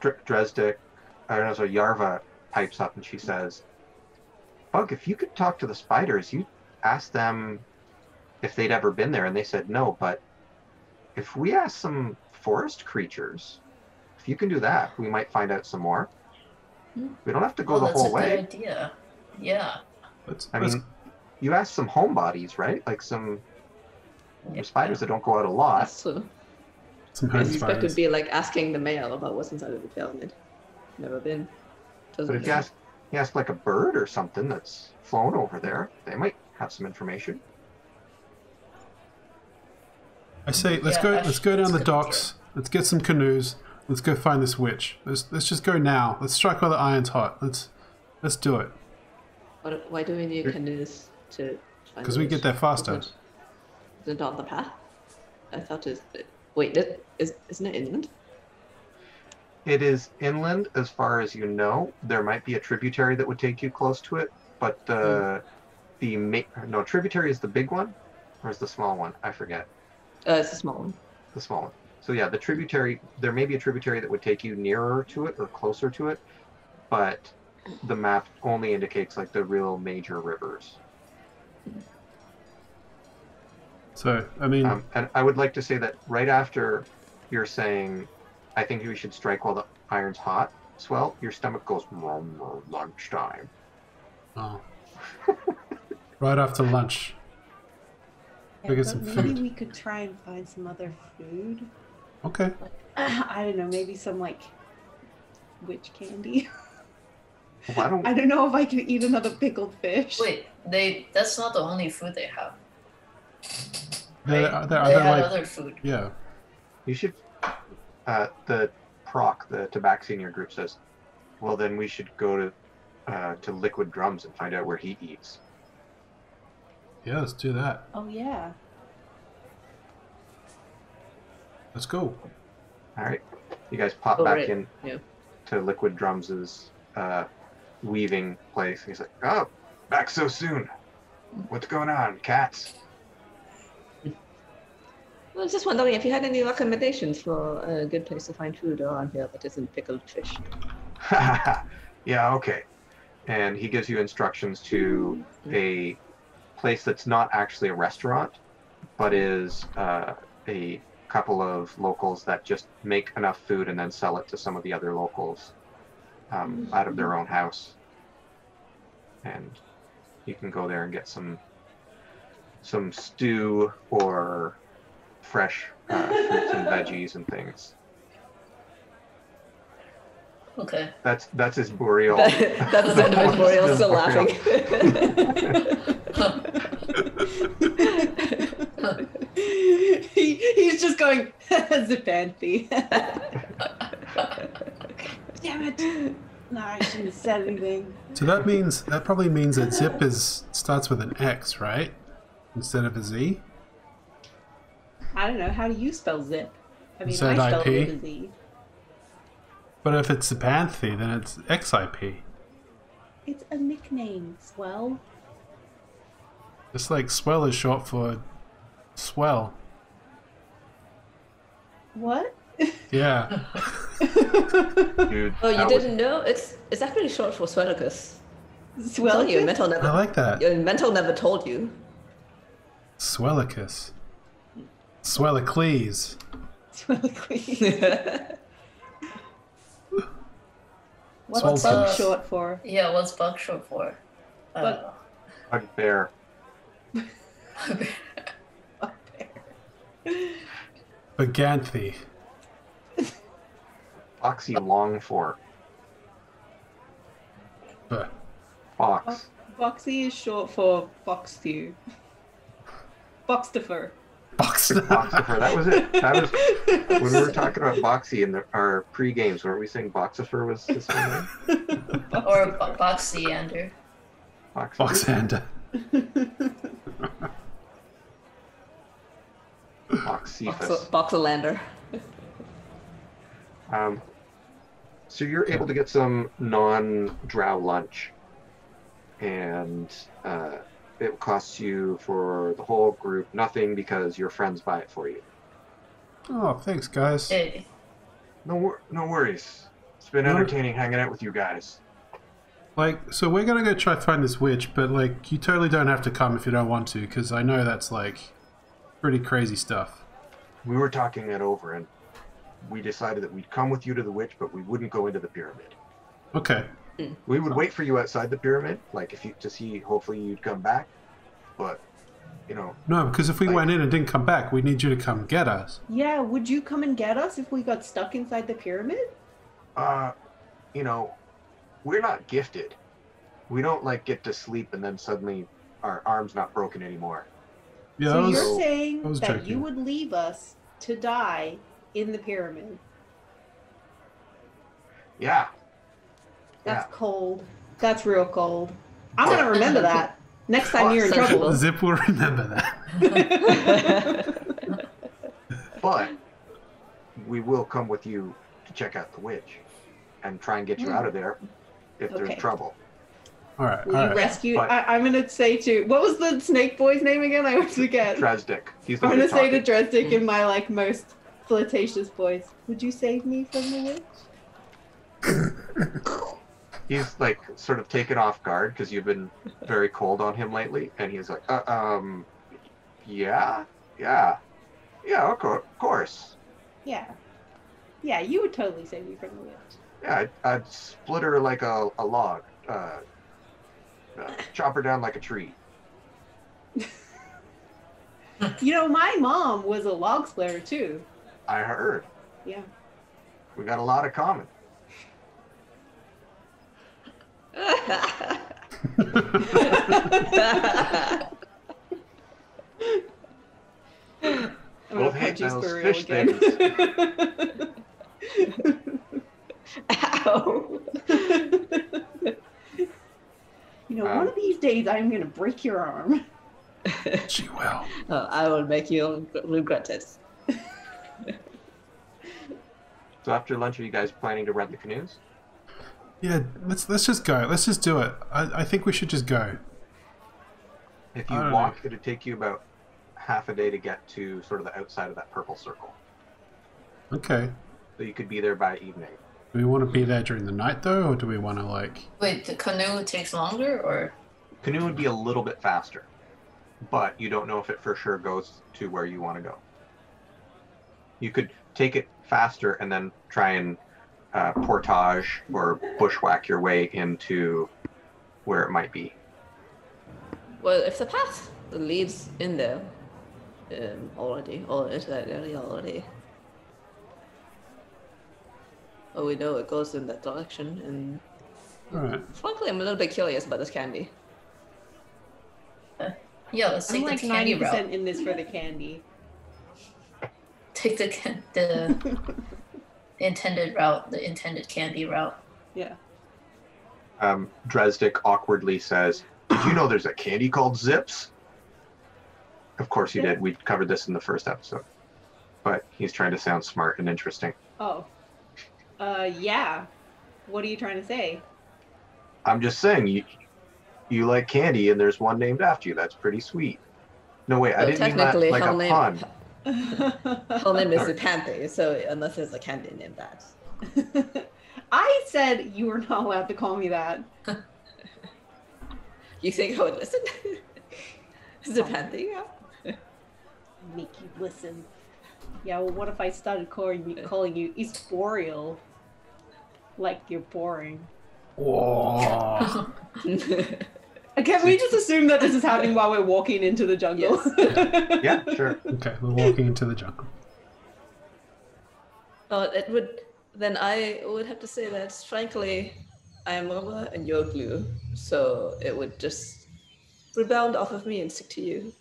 Dresdick, I don't know, so Yarva pipes up and she says, Bug, if you could talk to the spiders, you asked them if they'd ever been there, and they said no, but if we ask some forest creatures, if you can do that, we might find out some more. We don't have to go well, the whole way. That's a good idea. Yeah. That's, I that's... mean, you asked some homebodies, right? Like some yeah. spiders that don't go out a lot. That's true. I suspect it would be like asking the male about what's inside of the pyramid. Never been. Doesn't but if you ask, you ask like a bird or something that's flown over there, they might have some information. I say, let's yeah, go. I let's go down the docks. Idea. Let's get some canoes. Let's go find this witch. Let's let's just go now. Let's strike while the iron's hot. Letlet's let's do it. What, why do we need canoes to? Because we get there faster. Is it on the path? I thought it. Was, wait, it, is isn't it inland? It is inland, as far as you know. There might be a tributary that would take you close to it, but uh, mm. the ma no tributary is the big one, or is the small one? I forget. Uh, it's the small one. The small one. So yeah, the tributary, there may be a tributary that would take you nearer to it or closer to it, but the map only indicates like the real major rivers. So, I mean... Um, and I would like to say that right after you're saying, I think we should strike while the iron's hot, Swell, your stomach goes, mmm, lunchtime. Oh. Right after lunch. Yeah, get some maybe food. We could try and find some other food. Okay. Like, uh, I don't know, maybe some like witch candy. Well, I, don't... I don't know if I can eat another pickled fish. Wait, they that's not the only food they have. Right? There, there, they have like, other food. Yeah. You should uh the Proc, the tabaxi in your group says, well then we should go to uh to Liquid Drums and find out where he eats. Yeah, let's do that. Oh, yeah. Let's go. All right. You guys pop oh, back right. in yeah. to Liquid Drums' uh, weaving place. And he's like, oh, back so soon. What's going on, cats? Well, I was just wondering if you had any recommendations for a good place to find food around here that isn't pickled fish. Yeah, okay. And he gives you instructions to mm-hmm. a... place that's not actually a restaurant, but is uh, a couple of locals that just make enough food and then sell it to some of the other locals um, out of their own house. And you can go there and get some some stew or fresh uh, fruits and veggies and things. Okay. That's that's Isburiel. That, that's the end of Isburiel still laughing. he, he's just going Zapanthe. Damn it! No, I shouldn't have said anything. So that means that probably means that Zip is starts with an X, right? Instead of a Z. I don't know. How do you spell Zip? I mean, instead I spell it with a Z. But if it's Zapanthe, then it's X I P. It's a nickname, Swell. It's like Swell is short for Swell. What? Yeah. Dude, oh, you didn't was... know? It's it's actually short for Swellicus. Swell, your mental never. I like that. Your mental never told you. Swellicus. Swellicles. Swellicles. What's Bug short for? Yeah, what's Bug short for? I don't know. Bugbear. Baganthe. Foxy long for. Fox. Fox. Foxy is short for Boxtu. Boxtifer. Boxtifer. Boxtifer. That was it. That was when we were talking about Boxy in the, our pre-games. Weren't we saying Boxifer was his name? Or bo Boxyander. Boxyander. Boxifus. Boxalander. Um, so you're able to get some non-drow lunch, and uh, it costs you for the whole group nothing because your friends buy it for you. Oh, thanks, guys. Hey. no, wor no worries. It's been entertaining hanging out with you guys. Like, so we're gonna go try to find this witch, but like, you totally don't have to come if you don't want to, because I know that's like pretty crazy stuff. We were talking it over, and we decided that we'd come with you to the witch, but we wouldn't go into the pyramid. Okay. We would wait for you outside the pyramid, like if you to see. Hopefully, you'd come back, but you know. No, because if we like, went in and didn't come back, we need you to come get us. Yeah, would you come and get us if we got stuck inside the pyramid? Uh, you know, we're not gifted. We don't like get to sleep and then suddenly our arm's not broken anymore. Yeah, so was, you're saying that joking. You would leave us to die in the pyramid? Yeah. That's yeah. cold. That's real cold. I'm going to remember that. Next time but, you're in trouble. Zip will remember that. But we will come with you to check out the witch and try and get you mm. out of there if okay. there's trouble. All right. All right. Rescue. But, I, I'm going to say to... What was the snake boy's name again? I always forget. Dresdick. He's the I'm going to say to Dresdick in my like most flirtatious voice, would you save me from the witch? He's like sort of taken off guard because you've been very cold on him lately, and he's like, uh, um, yeah, yeah, yeah, of, co of course. Yeah, yeah, you would totally save me from the witch. Yeah, I'd, I'd split her like a, a log, uh, uh, chop her down like a tree. You know, my mom was a log splitter too. I heard. Yeah. We got a lot in common. Both hate those fish again. Things. Ow. You know, um, one of these days I'm going to break your arm. She will. Oh, I will make you regret it. So after lunch, are you guys planning to rent the canoes? Yeah, let's let's just go. Let's just do it. I, I think we should just go. If you walk, know. it'd take you about half a day to get to sort of the outside of that purple circle. Okay. So you could be there by evening. Do we want to be there during the night though, or do we want to like? Wait, the canoe takes longer, or? Canoe would be a little bit faster, but you don't know if it for sure goes to where you want to go. You could take it faster and then try and. Uh, portage or bushwhack your way into where it might be. Well, if the path leads in there um, already, or into that area already, well, we know it goes in that direction, and all right. Frankly, I'm a little bit curious about this candy. Uh, yeah, let's take I'm like the candy route. I'm like ninety percent in this for the candy. Take the can the... intended route, the intended candy route. Yeah. Um, Dresdick awkwardly says, did you know there's a candy called Zips? Of course you yeah. did. We covered this in the first episode. But he's trying to sound smart and interesting. Oh. Uh, yeah. What are you trying to say? I'm just saying, you, you like candy and there's one named after you. That's pretty sweet. No, wait, well, I didn't mean that like a name pun. Her name is Zapanthe, so unless there's a candy named that. I said you were not allowed to call me that. You think I would listen? Zapanthe, yeah. Make you listen. Yeah, well, what if I started calling you, calling you Isburiel? Like you're boring. Whoa. Can we just assume that this is happening while we're walking into the jungle? Yes. Yeah, sure. Okay, we're walking into the jungle. Oh, it would. Then I would have to say that, frankly, I am Roma and you're Glue, so it would just rebound off of me and stick to you.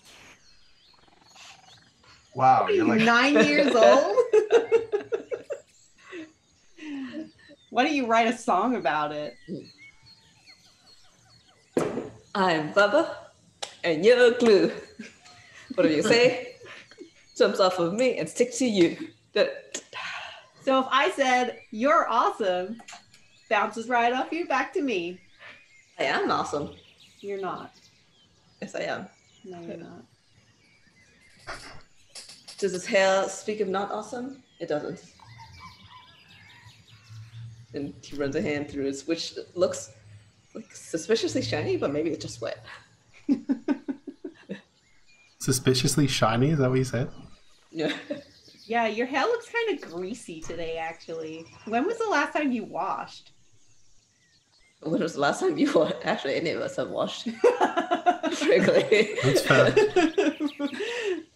Wow, what are you're you, like nine years old. Why don't you write a song about it? I'm Bubba, and you're Glue. Whatever you say jumps off of me and sticks to you. So if I said, you're awesome, bounces right off you back to me. I am awesome. You're not. Yes, I am. No, you're not. Does his hair speak of not awesome? It doesn't. and he runs a hand through it, which looks like suspiciously shiny, but maybe it's just wet. Suspiciously shiny, is that what you said? Yeah. Yeah, your hair looks kind of greasy today, actually. When was the last time you washed? When was the last time you washed? Actually, any of us have washed. Frankly. That's fair.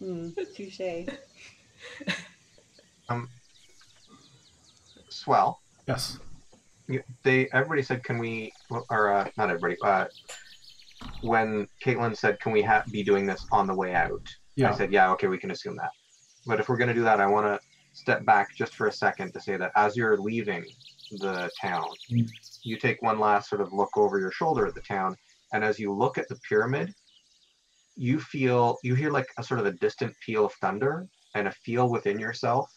Mm, touche. Um, Swell. Yes. They, everybody said, can we, or uh, not everybody, uh, when Caitlin said, can we ha be doing this on the way out? Yeah. I said, yeah, okay, we can assume that. But if we're going to do that, I want to step back just for a second to say that as you're leaving the town, mm. you take one last sort of look over your shoulder at the town, and as you look at the pyramid, you feel, you hear like a sort of a distant peal of thunder and a feel within yourself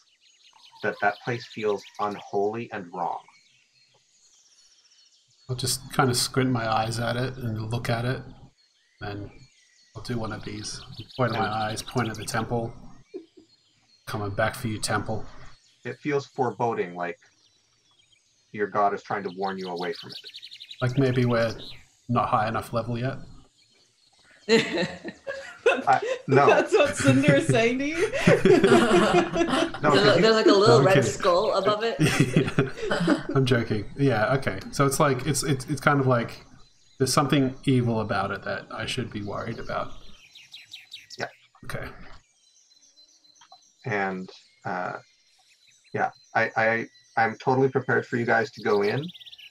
that that place feels unholy and wrong. I'll just kind of squint my eyes at it and look at it, and I'll do one of these. Point at my eyes, point at the temple. Coming back for you, temple. It feels foreboding, like your god is trying to warn you away from it. Like maybe we're not high enough level yet. I, no. That's what Sunder is saying to you? No, there's, you, there's like a little red kidding. skull above it. Yeah. I'm joking. Yeah, okay. So it's like, it's, it's, it's kind of like there's something evil about it that I should be worried about. Yeah. Okay. And uh, yeah, I, I, I'm totally prepared for you guys to go in.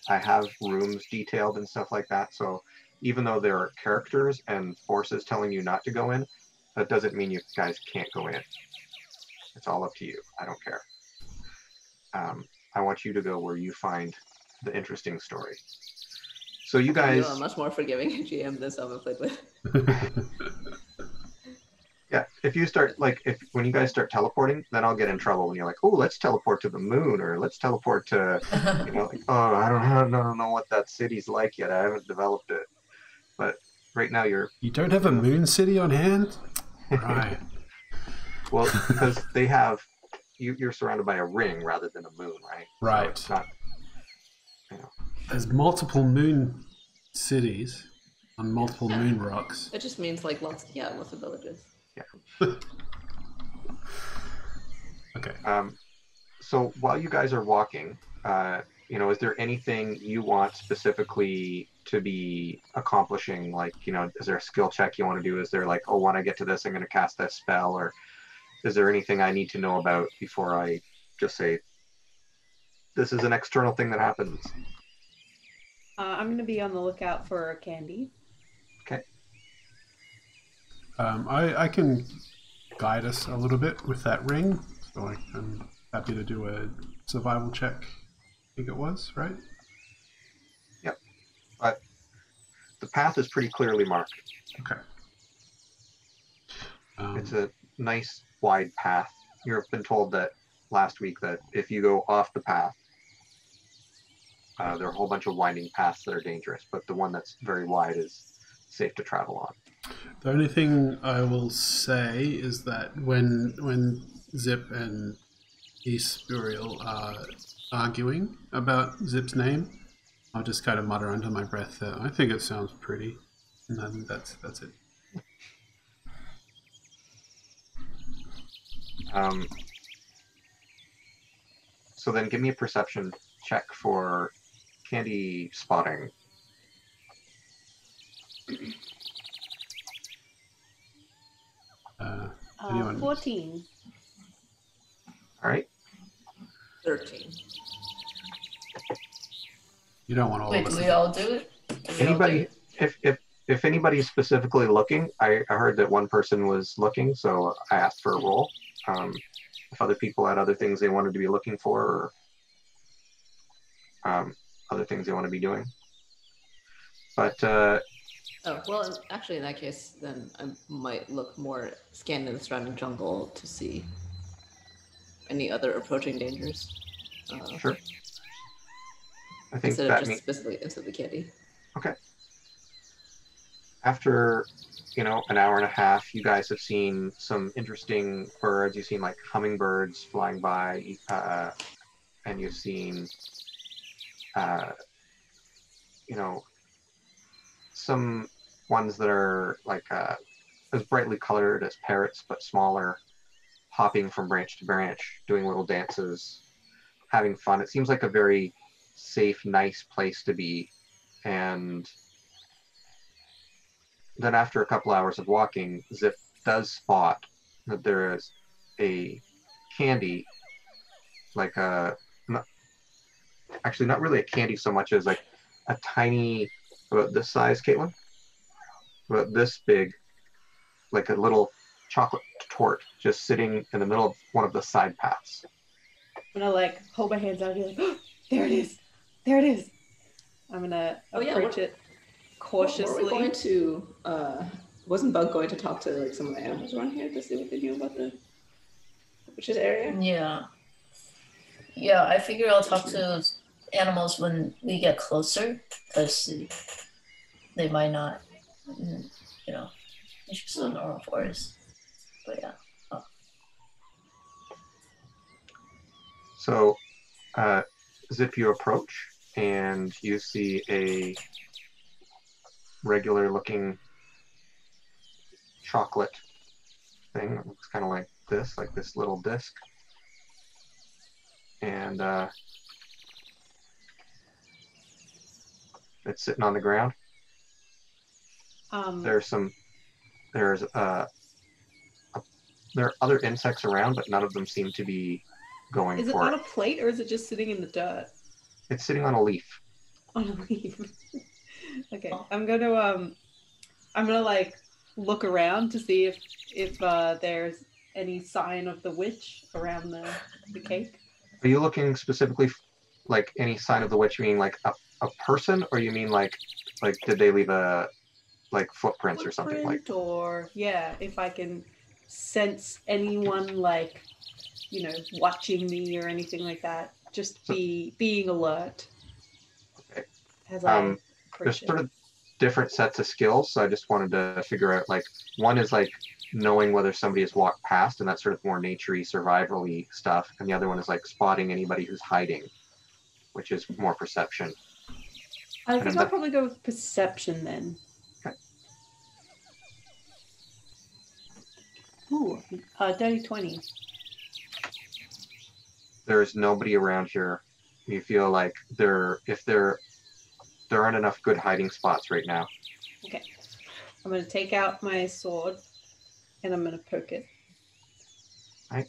I have rooms detailed and stuff like that. So even though there are characters and forces telling you not to go in, that doesn't mean you guys can't go in. It's all up to you. I don't care. Um, I want you to go where you find the interesting story. So you guys... You are much more forgiving G M than someone played with. Yeah, if you start, like, if when you guys start teleporting, then I'll get in trouble when you're like, oh, let's teleport to the moon, or let's teleport to, you know, like, oh, I don't, I don't know what that city's like yet. I haven't developed it. But right now you're... You don't have a moon city on hand? Right. Well, because they have, you, you're surrounded by a ring rather than a moon, right? Right. So it's not, you know. There's multiple moon cities on multiple moon rocks. It just means, like, lots, yeah, lots of villages. Yeah. Okay. Um, so while you guys are walking, uh, you know, is there anything you want specifically to be accomplishing? Like, you know, is there a skill check you want to do? Is there like, oh, when I get to this, I'm going to cast that spell? Or is there anything I need to know about before I just say, this is an external thing that happens? Uh, I'm going to be on the lookout for candy. Okay. Um, I, I can guide us a little bit with that ring, so I'm happy to do a survival check, I think it was, right? Yep. But the path is pretty clearly marked. Okay. Um, it's a nice, wide path. You've been told that last week that if you go off the path, uh, there are a whole bunch of winding paths that are dangerous, but the one that's very wide is safe to travel on. The only thing I will say is that when when Zip and Isburiel are arguing about Zip's name, I'll just kind of mutter under my breath that I think it sounds pretty, and I think that's that's it. Um. So then, give me a perception check for candy spotting. Uh, uh, fourteen. All right. Thirteen. You don't want all. Wait, do we all do it? Do anybody? Do it? If if if anybody's specifically looking, I, I heard that one person was looking, so I asked for a roll. Um, if other people had other things they wanted to be looking for, or um, other things they want to be doing, but. Uh, Oh, well, actually, in that case, then I might look more, scan in the surrounding jungle to see any other approaching dangers. Uh, sure. I think instead that of just specifically into the candy. Okay. After, you know, an hour and a half, you guys have seen some interesting birds. You've seen, like, hummingbirds flying by, uh, and you've seen uh, you know, some ones that are like uh, as brightly colored as parrots, but smaller, hopping from branch to branch, doing little dances, having fun. It seems like a very safe, nice place to be. And then after a couple hours of walking, Zip does spot that there is a candy, like a, not, actually not really a candy so much as like a tiny, about this size, Caitlin? About this big, like a little chocolate tort just sitting in the middle of one of the side paths. I'm gonna like hold my hands out and be like, oh, there it is, there it is. I'm gonna approach oh, yeah, it cautiously. Were we going to, uh, wasn't Bug going to talk to like some of the animals around here to see what they knew about the witch's area? Yeah. Yeah, I figure I'll talk to animals when we get closer, because they might not, you know, it's just a normal forest. But yeah. Oh. So, uh, Zip, you approach, and you see a regular-looking chocolate thing that looks kind of like this, like this little disc. And uh, it's sitting on the ground. Um, there's some, there's uh, a, there are other insects around, but none of them seem to be going for it. Is it on a plate, or is it just sitting in the dirt? It's sitting on a leaf. On a leaf. Okay, I'm gonna um, I'm gonna like look around to see if if uh, there's any sign of the witch around the the cake. Are you looking specifically like any sign of the witch? You mean like a a person, or you mean like like did they leave a like footprints Footprint or something like? Or yeah, if I can sense anyone like you know watching me or anything like that. Just be being alert. Okay. As I um, there's it. sort of different sets of skills, so I just wanted to figure out like one is like knowing whether somebody has walked past, and that's sort of more nature-y, survival-y stuff, and the other one is like spotting anybody who's hiding, which is more perception. I think I'll that... probably go with perception then. Okay. Ooh, uh, dirty twenty. There is nobody around here. You feel like there, if there, there aren't enough good hiding spots right now. Okay, I'm gonna take out my sword, and I'm gonna poke it. All right.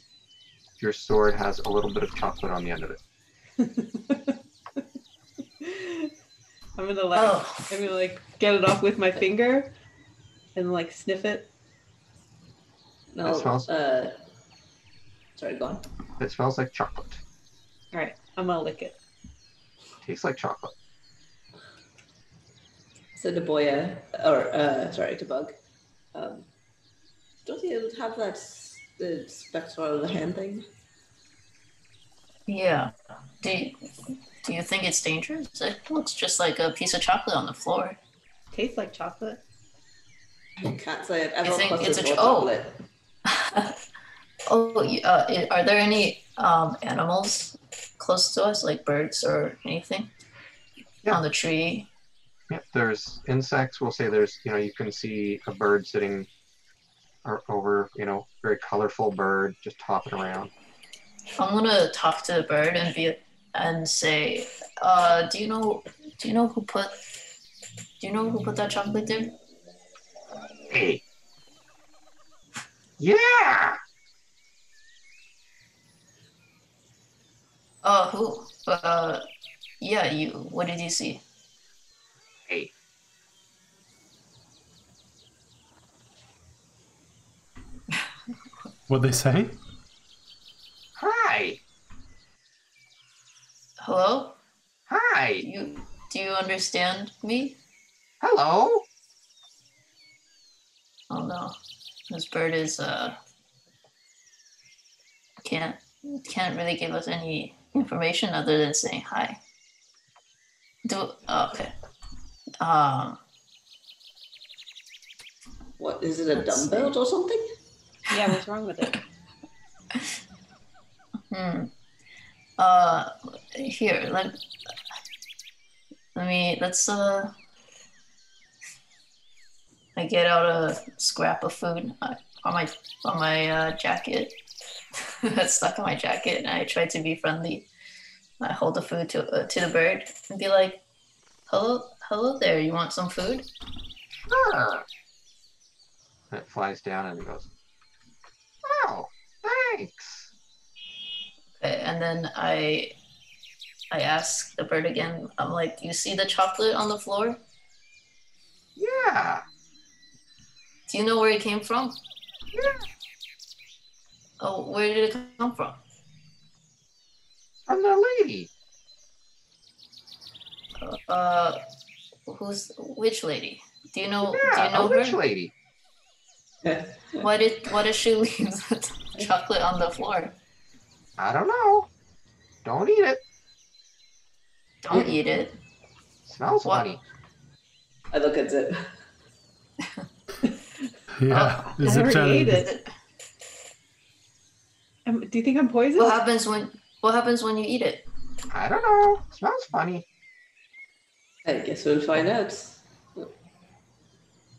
Your sword has a little bit of chocolate on the end of it. I'm gonna like, oh. I'm gonna like get it off with my finger, and like sniff it. No, it smells. Uh, sorry, go on. It smells like chocolate. All right, I'm gonna lick it. Tastes like chocolate. So to Boya, or uh, sorry, to Bug, um, don't you have that the spectral the hand thing? Yeah. Do you, do you think it's dangerous? It looks just like a piece of chocolate on the floor. Tastes like chocolate. I can't say I've ever tasted ch chocolate. Oh. Oh, uh, are there any um, animals close to us, like birds or anything, yeah. on the tree? Yep, there's insects. We'll say there's, you know, you can see a bird sitting over, you know, very colorful bird just hopping around. I'm gonna talk to the bird and be and say, uh, do you know, do you know who put, do you know who put that chocolate there? Hey. Yeah. Oh, who? Uh, yeah, you. What did you see? Hey. What'd they say? Hi. Hello? Hi. Do you, do you understand me? Hello. Oh no, this bird is uh can't can't really give us any information other than saying hi. Do okay. Um. What is it? A dumbbell or something? Yeah. What's wrong with it? hmm. Uh. Here. Let. Let me, let's, uh, I get out a scrap of food on my, on my uh, jacket. That's stuck on my jacket, and I try to be friendly. I hold the food to, uh, to the bird and be like, hello, hello there, you want some food? Oh. And it flies down and it goes, oh, thanks. Okay, and then I, I ask the bird again, I'm like, you see the chocolate on the floor? Yeah. Do you know where it came from? Yeah. Oh, where did it come from? From the lady. Uh, who's, which lady? Do you know, yeah, do you know her? Which lady? Why did, why did she leave the chocolate on the floor? I don't know. Don't eat it. Don't eat it. Smells funny. I look at Zip. Yeah. Oh, Zip ate it. Um, do you think I'm poisoned? What happens when What happens when you eat it? I don't know. Smells funny. I guess we'll find out.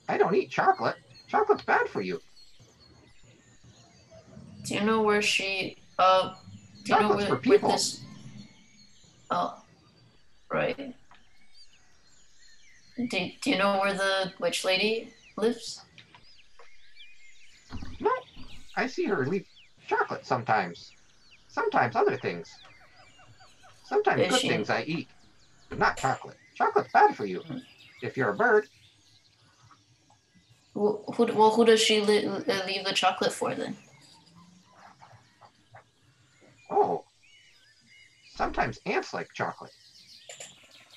I don't eat chocolate. Chocolate's bad for you. Do you know where she? Uh, do you know where, where this? Oh. Right. Do, do you know where the witch lady lives? No. I see her leave chocolate sometimes. Sometimes other things. Sometimes Is good she... things I eat. But not chocolate. Chocolate's bad for you. Mm-hmm. If you're a bird. Well, who, well, who does she li leave the chocolate for then? Oh. Sometimes ants like chocolate.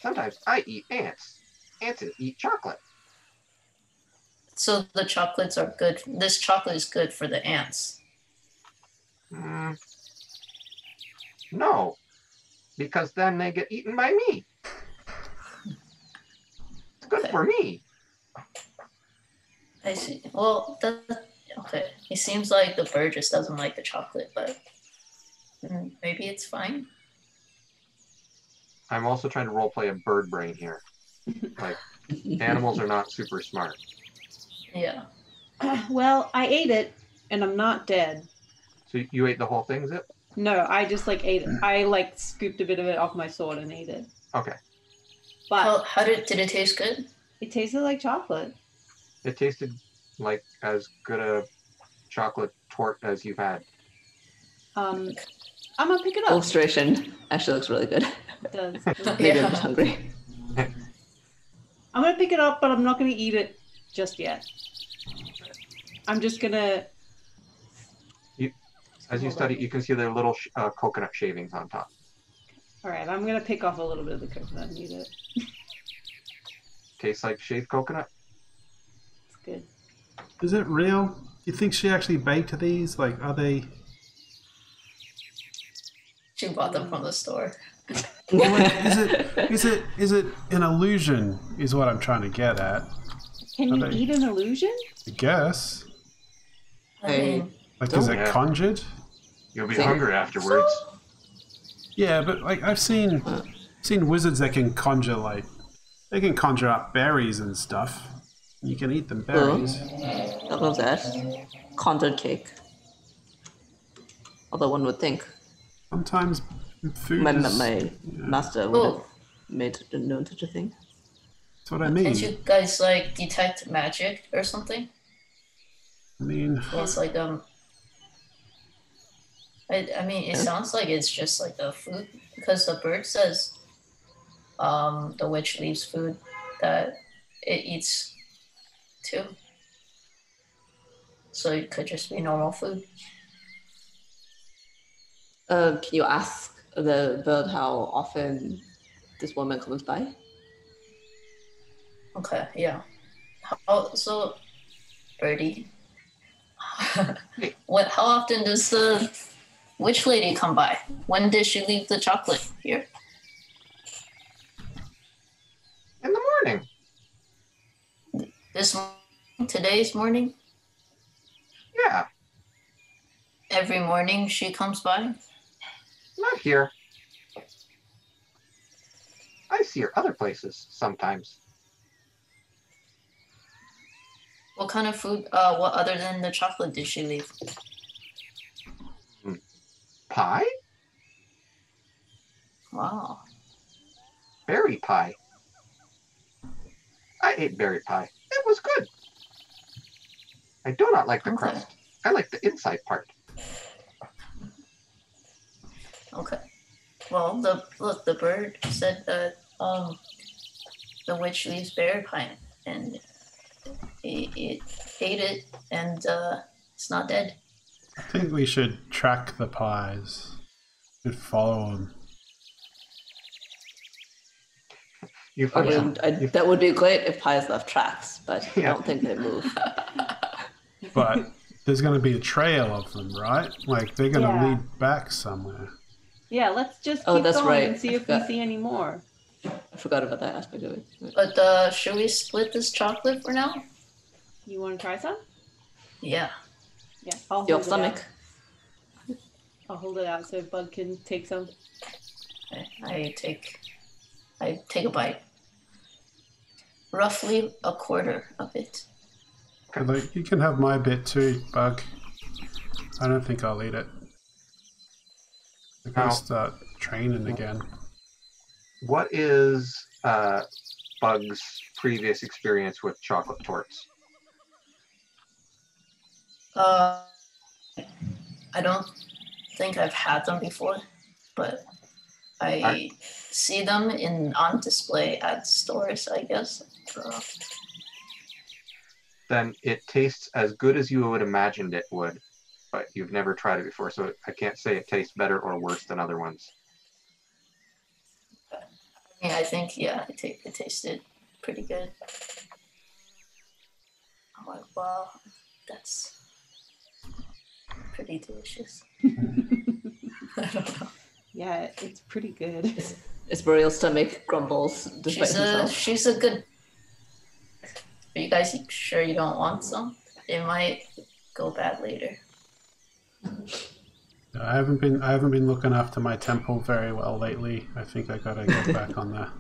Sometimes I eat ants. Ants eat chocolate. So the chocolates are good. This chocolate is good for the ants. Mm. No, because then they get eaten by me. It's good okay. for me. I see. Well, that, okay. It seems like the bird just doesn't like the chocolate, but maybe it's fine. I'm also trying to roleplay a bird brain here. Like, animals are not super smart. Yeah. Uh, well, I ate it, and I'm not dead. So you ate the whole thing, Zip? No, I just, like, ate it. I, like, scooped a bit of it off my sword and ate it. Okay. But how, how did, did it taste good? It tasted like chocolate. It tasted like as good a chocolate tort as you've had. Um... I'm gonna pick it up. Illustration actually looks really good. It does. Maybe I'm just hungry. I'm gonna pick it up, but I'm not gonna eat it just yet. I'm just gonna. You, as you study, you can see there are little sh uh, coconut shavings on top. All right, I'm gonna pick off a little bit of the coconut and eat it. Tastes like shaved coconut. It's good. Is it real? Do you think she actually baked these? Like, are they? She bought them from the store. Well, like, is it is it is it an illusion? Is what I'm trying to get at. Can you eat an illusion? I guess. I mean, like, is it conjured? You'll be hungry afterwards. Yeah, but like I've seen seen wizards that can conjure like they can conjure up berries and stuff. You can eat them berries. Oh, I love that conjured cake. Although one would think. Sometimes food My, is, my yeah. master would oh. have made it known such a thing. That's what I mean. Can't you guys, like, detect magic or something? I mean... It's like, um... I, I mean, it yeah. sounds like it's just, like, a food. Because the bird says, um, the witch leaves food that it eats, too. So it could just be normal food. Uh, can you ask the bird how often this woman comes by? Okay, yeah. How, so, birdie, what? How often does the witch lady come by? When did she leave the chocolate here? In the morning. This today's morning? Yeah. Every morning she comes by? Not here. I see her other places sometimes. What kind of food, uh, what other than the chocolate did she leave? Pie? Wow. Berry pie. I ate berry pie. It was good. I do not like the okay. crust. I like the inside part. Okay. Well, the look, the bird said that um, the witch leaves berry pie and it, it ate it, and uh, it's not dead. I think we should track the pies. We should follow them. You I mean, I, that would be great if pies left tracks, but yeah. I don't think they move. But there's going to be a trail of them, right? Like, they're going to yeah. lead back somewhere. Yeah, let's just keep oh, that's going right. and see I if forgot. we see any more. I forgot about that aspect of it. But uh, should we split this chocolate for now? You want to try some? Yeah. Yeah, I'll Your hold stomach. It out. I'll hold it out so Bug can take some. I take, I take a bite. Roughly a quarter of it. Like, you can have my bit too, Bug. I don't think I'll eat it. I gotta start training again. What is uh, Bug's previous experience with chocolate torts? Uh, I don't think I've had them before, but I right. see them in on display at stores, I guess. Uh, then it tastes as good as you would imagined it would, but you've never tried it before, so I can't say it tastes better or worse than other ones. Yeah, I think, yeah, it, t it tasted pretty good. I'm like, wow, that's... pretty delicious. I don't know. Yeah, it's pretty good. It's, it's Isburiel's stomach grumbles despite she's a, herself. She's a good... Are you guys sure you don't want some? It might go bad later. I haven't been I haven't been looking after my temple very well lately. I think I gotta get back on there.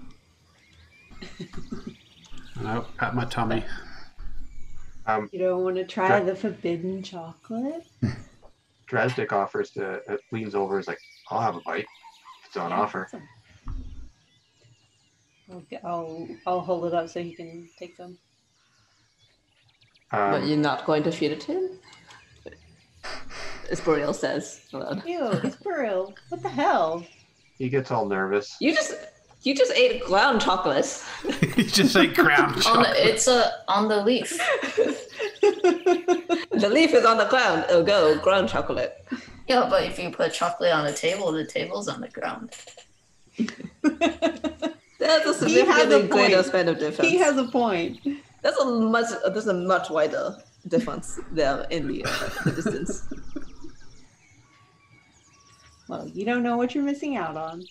And I'll pat my tummy. Um, you don't want to try Dres the forbidden chocolate? Dresdick offers to, uh, leans over and is like, I'll have a bite. It's on yeah, offer. Awesome. I'll, get, I'll, I'll hold it up so he can take them. Um, but you're not going to feed it to him? Isburiel says. Ew, Isburiel, what the hell? He gets all nervous. You just you just ate ground chocolate. You just ate ground chocolate. On the, it's uh, on the leaf. The leaf is on the ground. It'll go ground chocolate. Yeah, but if you put chocolate on a table, the table's on the ground. That's a significantly greater span of difference. He has a point. That's a much, that's a much wider difference there in the, uh, the distance. Well, you don't know what you're missing out on.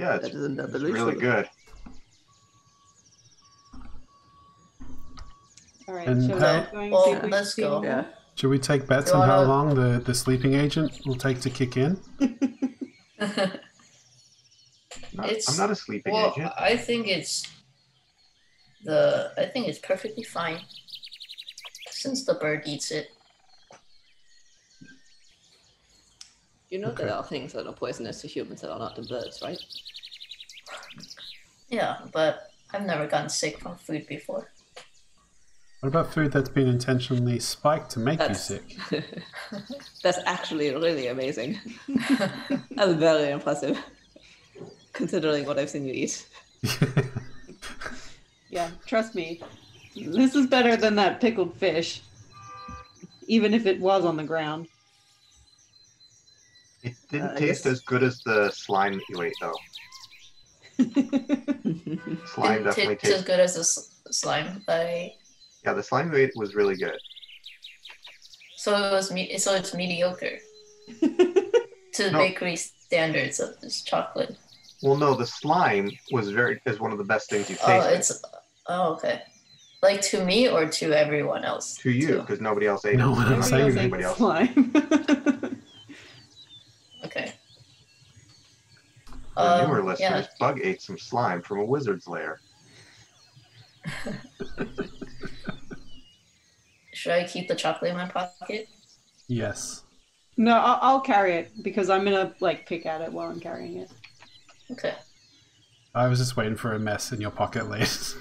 Yeah, it's, it's really good. All right, and so how, going well, to see let's go. Yeah. Should we take bets on how long the, the sleeping agent will take to kick in? not, it's, I'm not a sleeping well, agent. I think it's the I think it's perfectly fine since the bird eats it. You know okay. there are things that are poisonous to humans that are not to birds, right? Yeah, but I've never gotten sick from food before. What about food that's been intentionally spiked to make that's, you sick? That's actually really amazing. That's very impressive, considering what I've seen you eat. Yeah, trust me, this is better than that pickled fish, even if it was on the ground. It didn't uh, taste guess... as good as the slime that you ate, though. Slime definitely tastes as good as the sl slime. I... Yeah, the slime you ate was really good. So it was me. So it's mediocre to no. bakery standards of this chocolate. Well, no, the slime was very is one of the best things you've tasted. Oh, it's oh okay. Like to me or to everyone else? To you, because nobody else ate. No it. one else ate anybody else. Slime. Okay. For um, newer listeners, yeah. Bug ate some slime from a wizard's lair. Should I keep the chocolate in my pocket? Yes. No, I'll, I'll carry it, because I'm going to, like, pick at it while I'm carrying it. Okay. I was just waiting for a mess in your pocket, Liz.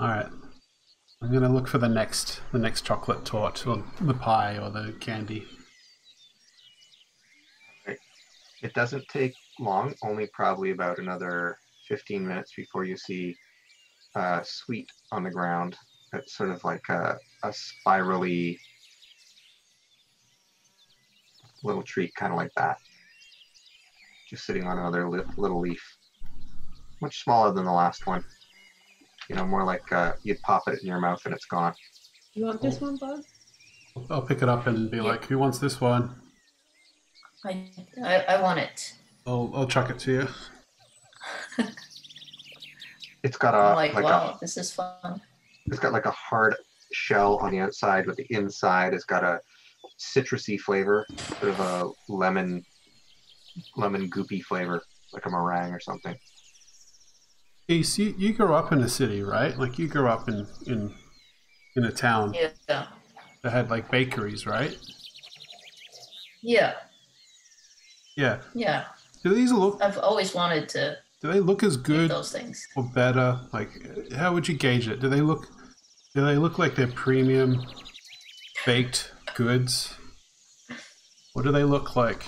Alright. I'm going to look for the next the next chocolate torte, or the pie, or the candy. It doesn't take long, only probably about another fifteen minutes before you see uh, sweet on the ground. It's sort of like a, a spirally little tree, kind of like that. Just sitting on another li- little leaf. Much smaller than the last one. You know, more like uh, you'd pop it in your mouth and it's gone. You want this one, Bud? I'll pick it up and be yeah. like, who wants this one? I, I I want it. I'll I'll chuck it to you. It's got a I'm like, like wow, a, this is fun. It's got like a hard shell on the outside, but the inside has got a citrusy flavor, sort of a lemon lemon goopy flavor, like a meringue or something. Ace, you, you grew up in a city, right? Like you grew up in in in a town. Yeah. That had like bakeries, right? Yeah. Yeah. Yeah. Do these look? I've always wanted to. Do they look as good those things. Or better? Like, how would you gauge it? Do they look? Do they look like they're premium baked goods? What do they look like?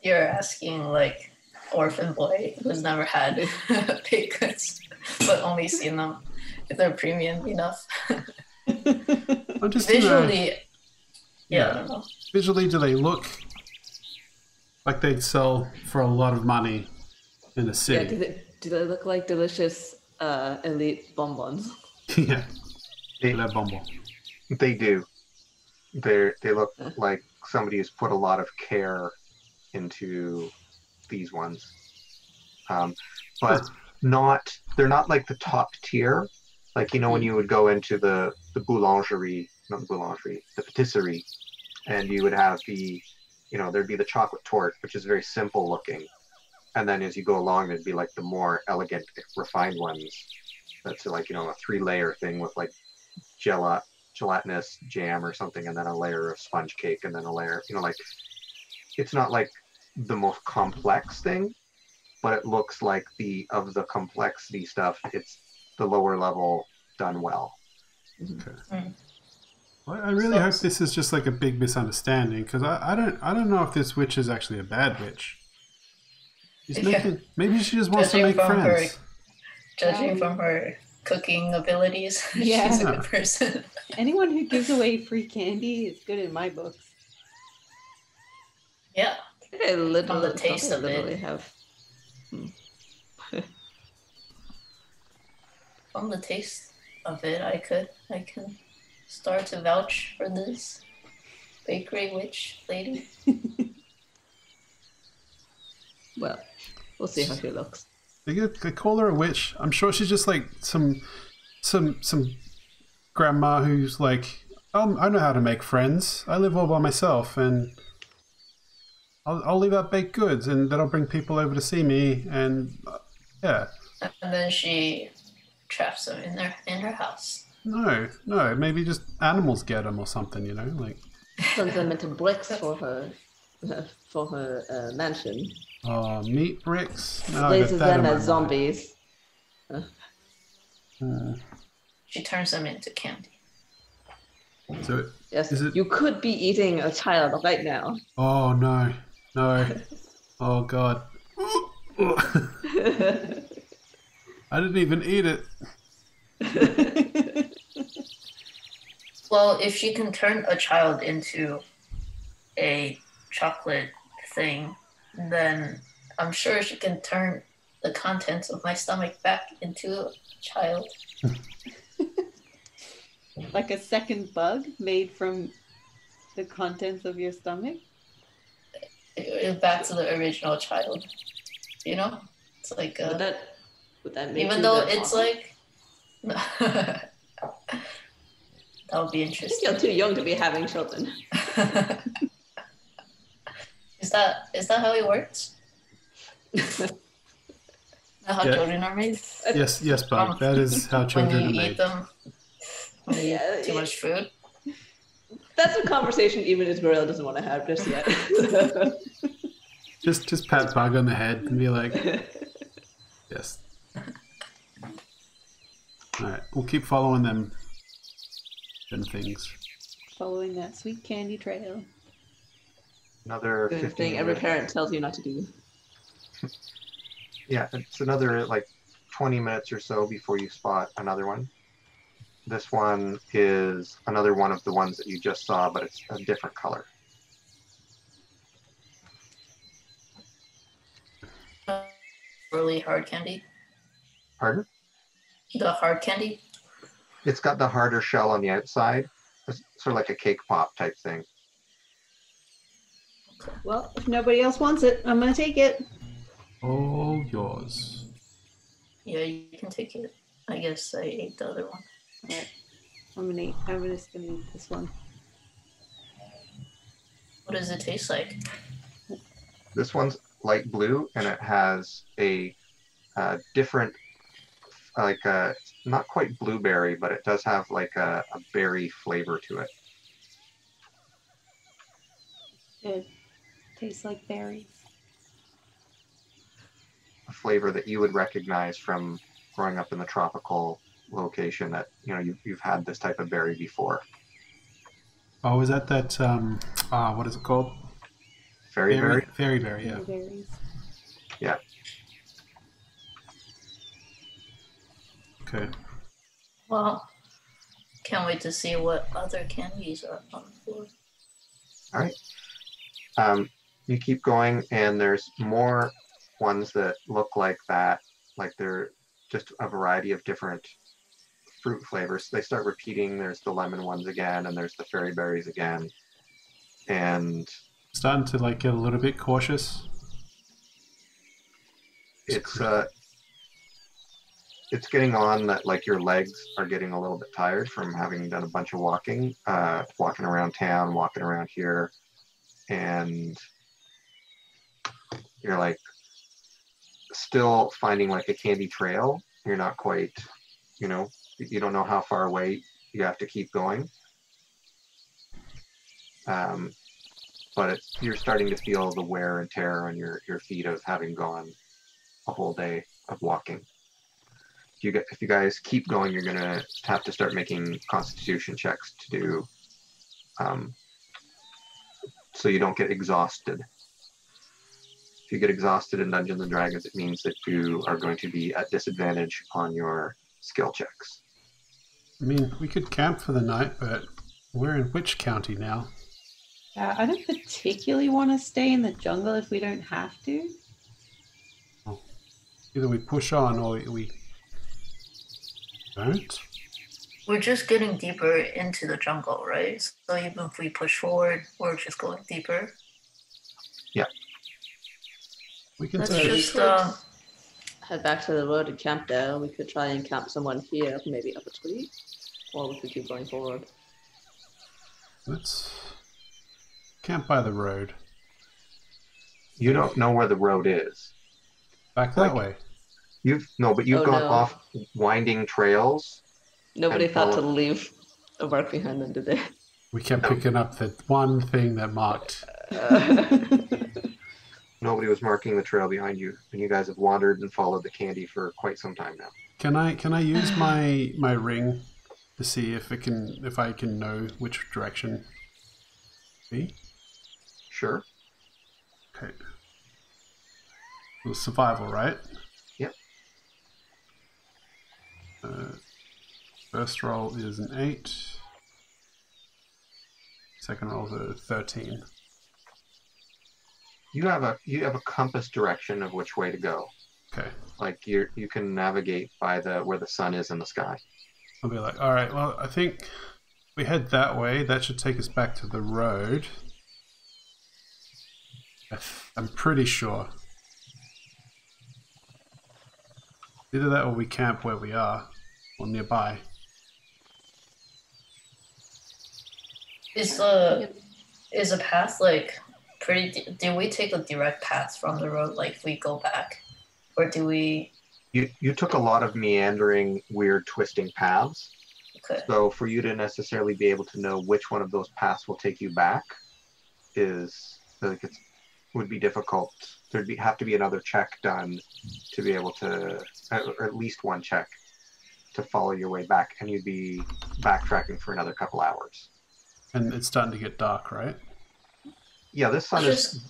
You're asking like orphan boy who's never had baked goods but only seen them if they're premium enough. I'm just visually. Yeah. yeah. I don't know. Visually, do they look? Like they'd sell for a lot of money in the city. Yeah, do they, do they look like delicious uh, elite bonbons? Yeah, they love bonbons. They do. They they look like somebody who's put a lot of care into these ones, um, but not. They're not like the top tier. Like you know when you would go into the the boulangerie, not the boulangerie, the patisserie, and you would have the. You know, there'd be the chocolate torte, which is very simple looking. And then as you go along, there'd be like the more elegant, refined ones. That's like, you know, a three layer thing with like gel- gelatinous jam or something, and then a layer of sponge cake, and then a layer, you know, like it's not like the most complex thing, but it looks like the of the complexity stuff, it's the lower level done well. Okay. Mm. I really so, hope this is just like a big misunderstanding because I, I don't I don't know if this witch is actually a bad witch. She's yeah. making, maybe she just wants judging to make friends. Her, judging um, from her cooking abilities, yeah. she's a good person. Anyone who gives away free candy is good in my books. Yeah. I literally, the taste of literally it. Have. Hmm. From the taste of it, I could. I can. Start to vouch for this bakery witch lady. Well, we'll see how she looks. They, they call her a witch. I'm sure she's just like some, some, some grandma who's like, um, I know how to make friends. I live all by myself, and I'll, I'll leave out baked goods, and that'll bring people over to see me, and uh, yeah. And then she traps them in their in her house. No, no, maybe just animals get them or something, you know, like... Turns them into bricks for her for her uh, mansion. Oh, meat bricks? No, Blazes them as zombies. Uh. Uh. She turns them into candy. So, yes, is it... you could be eating a child right now. Oh, no, no. Oh, God. I didn't even eat it. Well, if she can turn a child into a chocolate thing, then I'm sure she can turn the contents of my stomach back into a child. Like a second bug made from the contents of your stomach? Back to the original child. You know? It's like a... Would that, would that make even though it's like... That would be interesting. I think you're too young to be having children. Is that is that how it works? How yeah. children are made? Yes, yes, Bob. That is how children are made. Them, yeah, too much food. That's a conversation even Isburiel doesn't want to have just yet. just, just pat Bog on the head and be like, yes. All right, we'll keep following them and things. Following that sweet candy trail. Another good thing every parent tells you not to do. Yeah, it's another like twenty minutes or so before you spot another one. This one is another one of the ones that you just saw, but it's a different color. Really hard candy? Pardon? The hard candy? It's got the harder shell on the outside. It's sort of like a cake pop type thing. Well, if nobody else wants it, I'm going to take it. All yours. Yeah, you can take it. I guess I ate the other one. All right. I'm gonna eat. I'm just gonna eat this one. What does it taste like? This one's light blue, and it has a uh, different, like a not quite blueberry, but it does have like a, a berry flavor to it. Good. Tastes like berries. Flavor that you would recognize from growing up in the tropical location that, you know, you've, you've had this type of berry before. Oh, is that that, um, uh, what is it called? Fairy berry? Fairy berry, yeah. Berries. Yeah. Okay. Well, can't wait to see what other candies are on the floor. All right. Um, you keep going, and there's more ones that look like that, like they're just a variety of different fruit flavors. They start repeating. There's the lemon ones again, and there's the fairy berries again. And starting to like get a little bit cautious. It's uh, it's getting on that like your legs are getting a little bit tired from having done a bunch of walking, uh, walking around town, walking around here, and you're like, still finding like a candy trail. You're not quite, you know, you don't know how far away you have to keep going. Um, but it's, you're starting to feel the wear and tear on your, your feet of having gone a whole day of walking. If you, if you guys keep going, you're going to have to start making constitution checks to do, um, so you don't get exhausted. If you get exhausted in Dungeons and Dragons, it means that you are going to be at disadvantage on your skill checks. I mean, we could camp for the night, but we're in which county now? Uh, I don't particularly want to stay in the jungle if we don't have to. Either we push on or we don't. We're just getting deeper into the jungle, right? So even if we push forward, we're just going deeper. Yeah. We can Let's just uh, head back to the road and camp there. We could try and camp someone here, maybe up a tree, or we could keep going forward. Let's camp by the road. You don't know where the road is. Back that like, way. You've no, but you've oh, gone no. off winding trails. Nobody thought followed. to leave a mark behind them, did they? We kept no. picking up that one thing that marked. Uh, Nobody was marking the trail behind you, and you guys have wandered and followed the candy for quite some time now. Can I can I use my my ring to see if it can if I can know which direction? Be? Sure. Okay. It was survival, right? Yep. Uh, first roll is an eight. Second roll is a thirteen. You have a you have a compass direction of which way to go. Okay. Like you you can navigate by the where the sun is in the sky. I'll be like, all right, well, I think we head that way. That should take us back to the road. I'm pretty sure. Either that or we camp where we are or nearby. Is the is a path like pretty. Do we take a direct path from the road? Like we go back, or do we? You you took a lot of meandering, weird, twisting paths. Okay. So for you to necessarily be able to know which one of those paths will take you back is like it's would be difficult. There'd be have to be another check done to be able to, or at least one check to follow your way back, and you'd be backtracking for another couple hours. And it's starting to get dark, right? Yeah, this sun just... is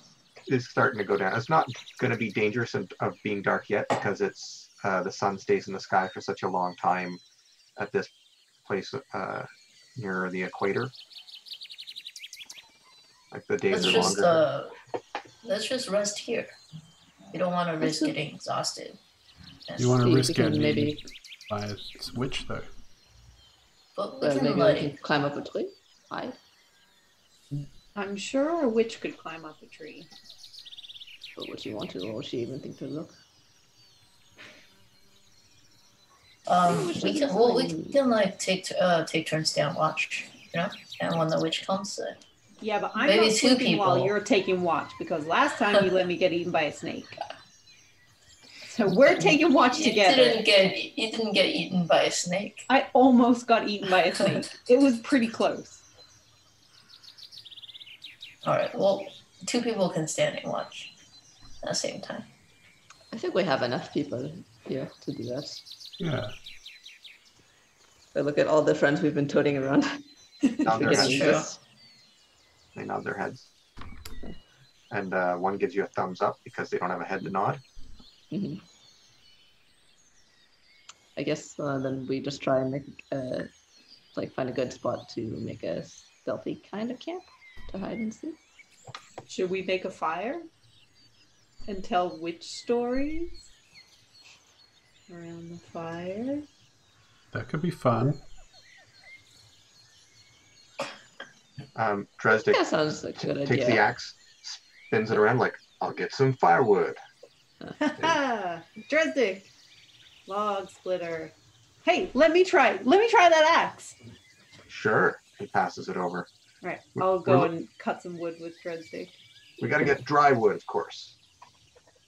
is starting to go down. It's not going to be dangerous of, of being dark yet because it's uh, the sun stays in the sky for such a long time at this place uh, near the equator. Like the days let's are just, longer. Uh, let's just rest here. We don't want to risk let's getting exhausted. You want to risk getting maybe by a switch though. But we uh, can, maybe like... we can climb up a tree. Hide. I'm sure a witch could climb up a tree. But would she want to, or would she even think to look? Um, we can, can well, we can like take t uh take turns down watch, you know. And when the witch comes, uh, yeah, but I'm maybe not sleeping people. While you're taking watch because last time you let me get eaten by a snake. So we're taking watch you together. Didn't get you didn't get eaten by a snake. I almost got eaten by a snake. It was pretty close. All right, well, two people can stand and watch at the same time. I think we have enough people here to do that. Yeah. But look at all the friends we've been toting around. Nod their heads. They nod their heads. Okay. And uh, one gives you a thumbs up because they don't have a head to nod. Mm-hmm. I guess uh, then we just try and make, uh, like find a good spot to make a stealthy kind of camp. To hide and seek. Should we make a fire and tell witch stories around the fire? That could be fun. Um, Dresdick yeah, sounds like a good takes idea. The axe, spins it around like, I'll get some firewood. Haha! Dresdick! Log splitter. Hey, let me try, let me try that axe! Sure. He passes it over. Right, I'll go and cut some wood with Dresdick. We gotta get dry wood, of course.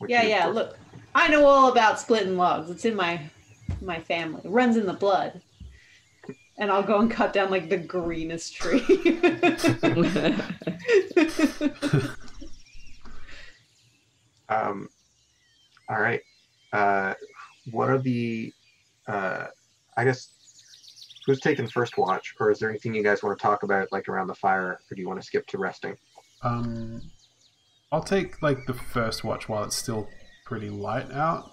Yeah, yeah, look. I know all about splitting logs. It's in my my family. It runs in the blood. And I'll go and cut down like the greenest tree. um all right. Uh what are the uh I guess who's taking first watch, or is there anything you guys want to talk about, like around the fire, or do you want to skip to resting? Um, I'll take like the first watch while it's still pretty light out,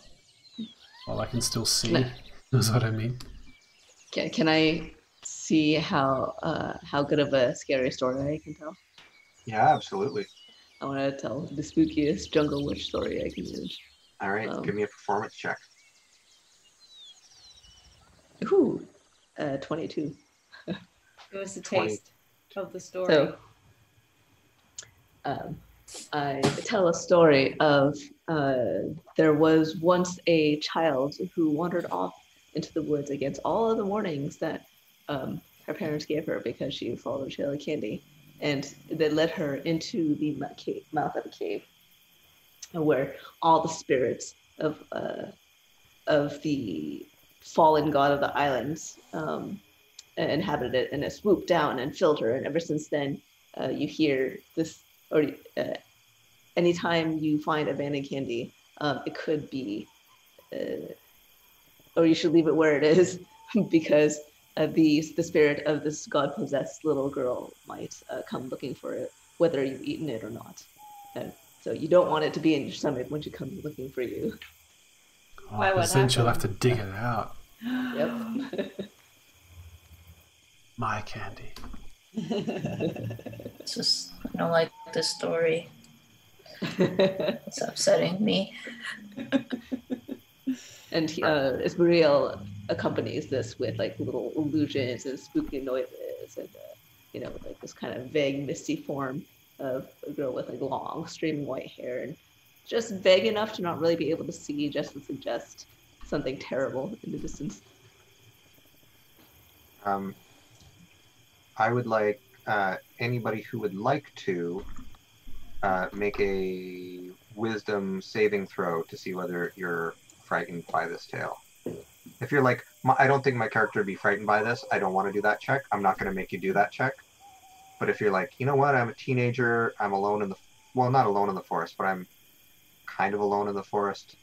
while I can still see. No. That's what I mean. Can Can I see how uh, how good of a scary story I can tell? Yeah, absolutely. I want to tell the spookiest jungle witch story I can do. All right, um, give me a performance check. Ooh. Uh, twenty-two. Give us a taste of the story. So, um, I tell a story of uh, there was once a child who wandered off into the woods against all of the warnings that um, her parents gave her because she followed a trail of candy, and they led her into the cave, mouth of a cave where all the spirits of uh, of the fallen god of the islands um, inhabited it, and it swooped down and filled her. And ever since then, uh, you hear this, or uh, anytime you find abandoned candy, um, it could be, uh, or you should leave it where it is, because uh, the, the spirit of this god-possessed little girl might uh, come looking for it, whether you've eaten it or not. And so you don't want it to be in your stomach when she comes looking for you. Why would I? Since you'll have to dig it out. Yep. My candy. Just, I don't like this story. It's upsetting me. And uh, Isburiel accompanies this with like little illusions and spooky noises, and uh, you know, like this kind of vague, misty form of a girl with like long, streaming white hair and. Just vague enough to not really be able to see, just to suggest something terrible in the distance. Um, I would like uh, anybody who would like to uh, make a wisdom saving throw to see whether you're frightened by this tale. If you're like, I don't think my character would be frightened by this, I don't want to do that check, I'm not going to make you do that check. But if you're like, you know what, I'm a teenager, I'm alone in the, well, not alone in the forest, but I'm kind of alone in the forest,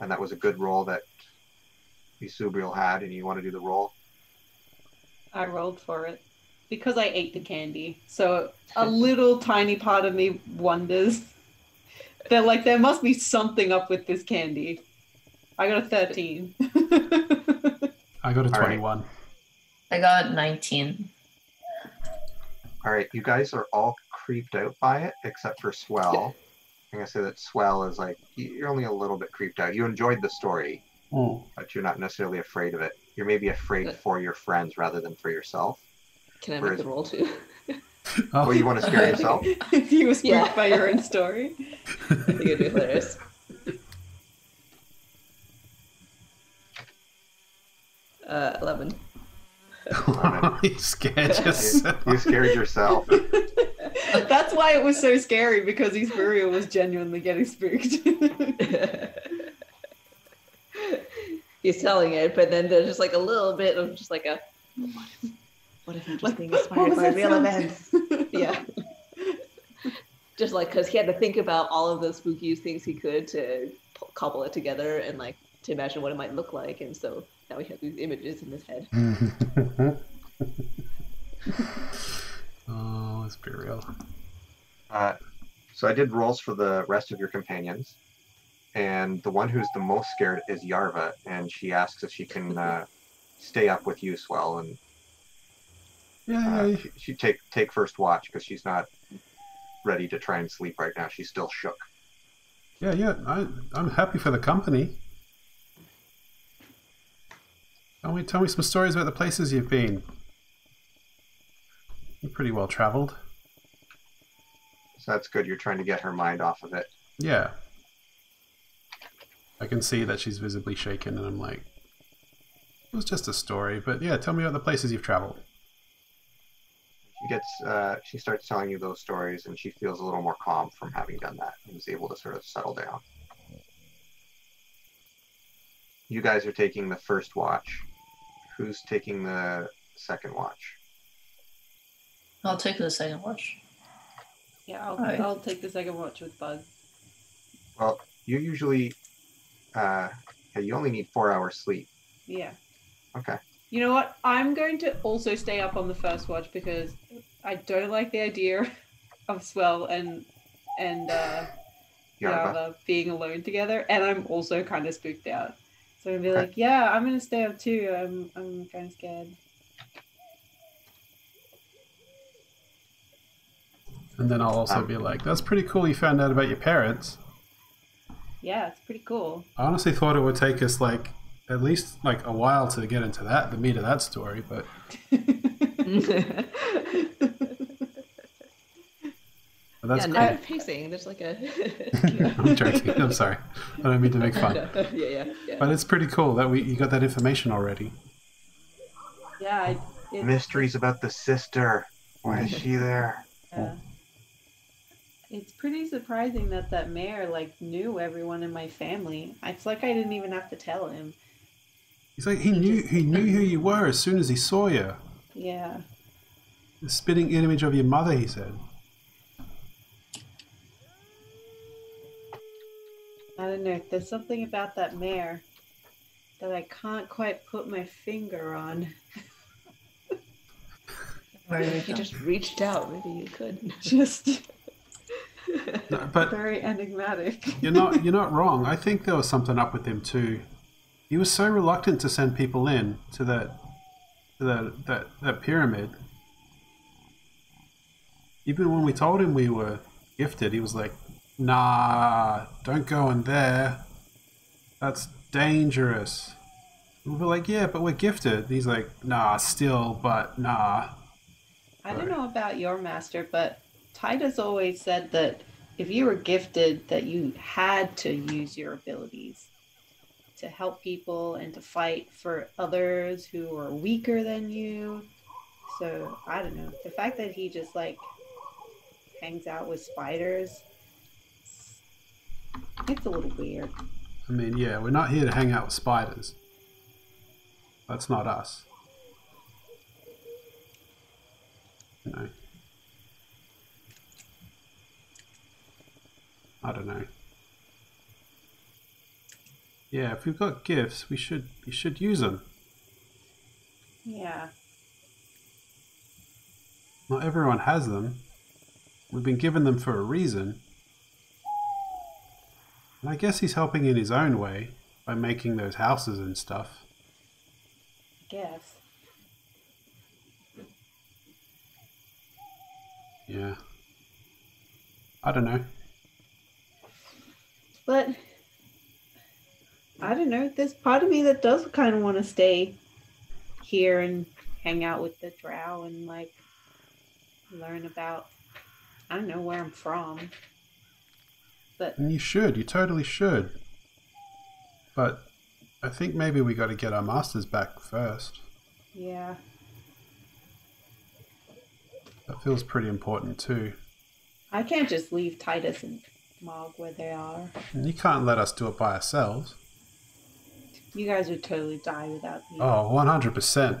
and that was a good roll that Isburiel had, and you want to do the roll? I rolled for it, because I ate the candy, so a little tiny part of me wonders that, like, there must be something up with this candy. I got a thirteen. I got a twenty-one. Right. I got nineteen. All right, you guys are all creeped out by it, except for Swell. I'm going to say that Swell is like, you're only a little bit creeped out. You enjoyed the story, mm. but you're not necessarily afraid of it. You're maybe afraid for your friends rather than for yourself. Can I Whereas, make the roll too? Oh, well, you want to scare yourself? You were spooked yeah. by your own story. I think it'd be hilarious. Uh, eleven. Wow, you scared yourself. You, you scared yourself. That's why it was so scary, because Isburiel was genuinely getting spooked. He's telling it, but then there's just like a little bit of just like a, what if, what if I'm just being inspired by real events? Yeah. Just like, because he had to think about all of the spooky things he could to cobble it together and like to imagine what it might look like, and so now we have these images in his head. Oh, let's be real. Uh, so I did rolls for the rest of your companions. And the one who's the most scared is Yarva. And she asks if she can uh, stay up with you, Swell. And uh, she, she take, take first watch, because she's not ready to try and sleep right now. She's still shook. Yeah, yeah. I, I'm happy for the company. Tell me, tell me some stories about the places you've been. You're pretty well traveled. So that's good. You're trying to get her mind off of it. Yeah. I can see that she's visibly shaken, and I'm like, it was just a story, but yeah, tell me about the places you've traveled. She gets, uh, she starts telling you those stories, and she feels a little more calm from having done that, and is able to sort of settle down. You guys are taking the first watch. Who's taking the second watch? I'll take the second watch. Yeah, I'll, right. I'll take the second watch with Buzz. Well, you usually, uh, you only need four hours sleep. Yeah. Okay. You know what? I'm going to also stay up on the first watch, because I don't like the idea of Swell and, and uh, Yarva being alone together, and I'm also kind of spooked out. So I'm gonna be okay. Like, yeah, I'm gonna stay up too. I'm, I'm kind of scared. And then I'll also um, be like, that's pretty cool. You found out about your parents. Yeah, it's pretty cool. I honestly thought it would take us like at least like a while to get into that, the meat of that story, but. But that's yeah, now I'm pacing. There's like a. I'm joking. I'm sorry. I don't mean to make fun. No, yeah, yeah, yeah. But it's pretty cool that we you got that information already. Yeah. I, it... Mysteries about the sister. Why is she there? Yeah. It's pretty surprising that that mayor like knew everyone in my family. It's like I didn't even have to tell him. He's like he, he knew just... he knew who you were as soon as he saw you. Yeah. The spitting image of your mother, he said. I don't know, there's something about that mare that I can't quite put my finger on. Or if you just reached out, maybe you could. Just no, but very enigmatic. You're not you're not wrong. I think there was something up with him too. He was so reluctant to send people in to that to that, that, that pyramid. Even when we told him we were gifted, he was like, nah, don't go in there. That's dangerous. We were like, yeah, but we're gifted. And he's like, nah, still, but nah. I don't know about your master, but Titus always said that if you were gifted, that you had to use your abilities to help people and to fight for others who are weaker than you. So, I don't know. The fact that he just, like, hangs out with spiders. It's a little weird. I mean, yeah, we're not here to hang out with spiders. That's not us. You know. I don't know. Yeah, if we've got gifts, we should we should use them. Yeah. Not everyone has them. We've been given them for a reason. And I guess he's helping in his own way by making those houses and stuff. I guess. Yeah. I don't know. But I don't know. There's part of me that does kind of want to stay here and hang out with the drow and like learn about, I don't know, where I'm from. But and you should. You totally should. But I think maybe we got to get our masters back first. Yeah. That feels pretty important too. I can't just leave Titus and Mog where they are. And you can't let us do it by ourselves. You guys would totally die without me. Oh, one hundred percent.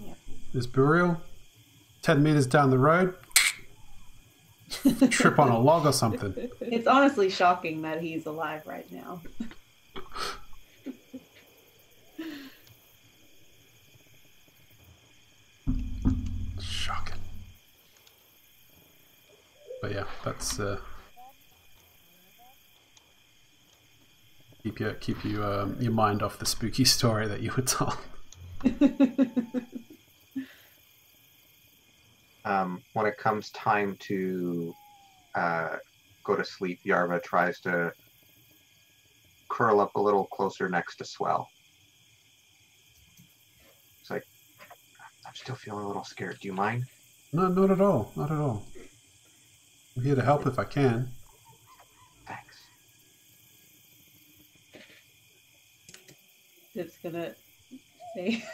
Yeah. There's burial. ten meters down the road. Trip on a log or something. It's honestly shocking that he's alive right now. Shocking. But yeah, that's uh, keep your keep you um, your mind off the spooky story that you were told. Um, when it comes time to uh, go to sleep, Yarva tries to curl up a little closer next to Swell. It's like, I'm still feeling a little scared. Do you mind? No, not at all. Not at all. I'm here to help if I can. Thanks. It's gonna say,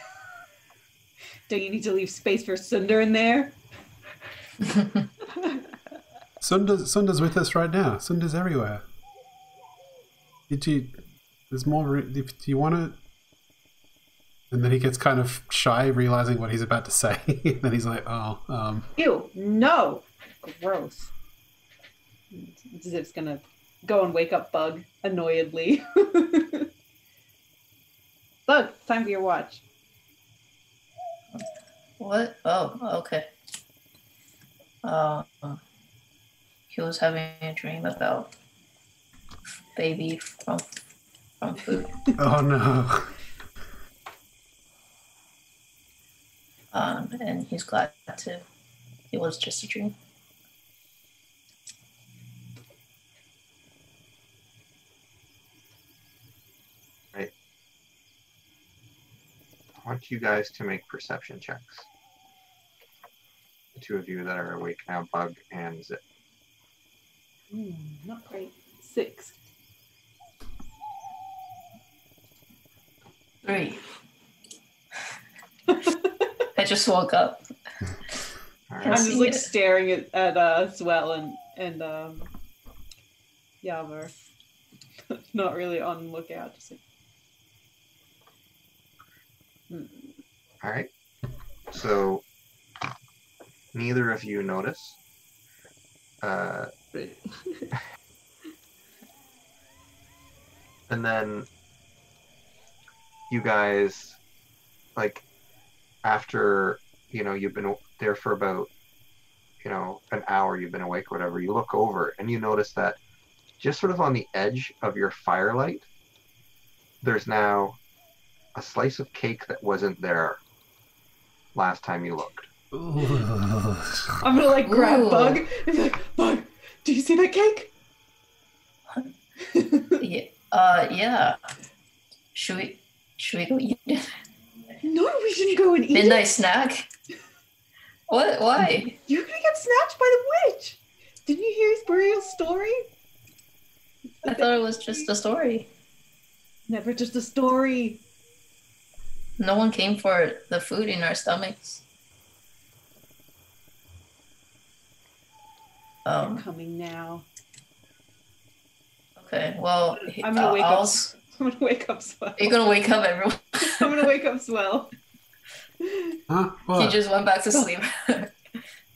don't you need to leave space for Sunder in there? Sunder's, Sunder's with us right now. Sunder's everywhere. Did you? There's more. Do you want to? And then he gets kind of shy, realizing what he's about to say. And then he's like, "Oh, um." Ew! No, gross. Zip's gonna go and wake up Bug annoyedly. Bug, it's time for your watch. What? Oh, okay. Uh, he was having a dream about baby from from food. Oh no! Um, and he's glad to. It was just a dream. Right. I want you guys to make perception checks. Two of you that are awake now, Bug and Zip. Mm, not great. Six. Three. I just woke up. Right. I'm just like it. staring at, at uh, Swell and, and um, Yarva. Not really on lookout. Just like... mm. All right. So... neither of you notice. Uh, and then you guys, like, after, you know, you've been there for about, you know, an hour, you've been awake, whatever, you look over and you notice that just sort of on the edge of your firelight, there's now a slice of cake that wasn't there last time you looked. Ooh. I'm gonna like grab Ooh. Bug and be like, Bug, do you see that cake? yeah. Uh, yeah. Should we? Should we go eat it? No, we shouldn't go and eat Midnight it. Midnight snack. What? Why? You're gonna get snatched by the witch. Didn't you hear Isburiel's story? I thought it was just a story. Never just a story. No one came for the food in our stomachs. Um, They're coming now. Okay, well, I'm gonna uh, wake I'll... up. I'm gonna wake up Swell. You're gonna wake up everyone. I'm gonna wake up Swell. Huh? He just went back to sleep.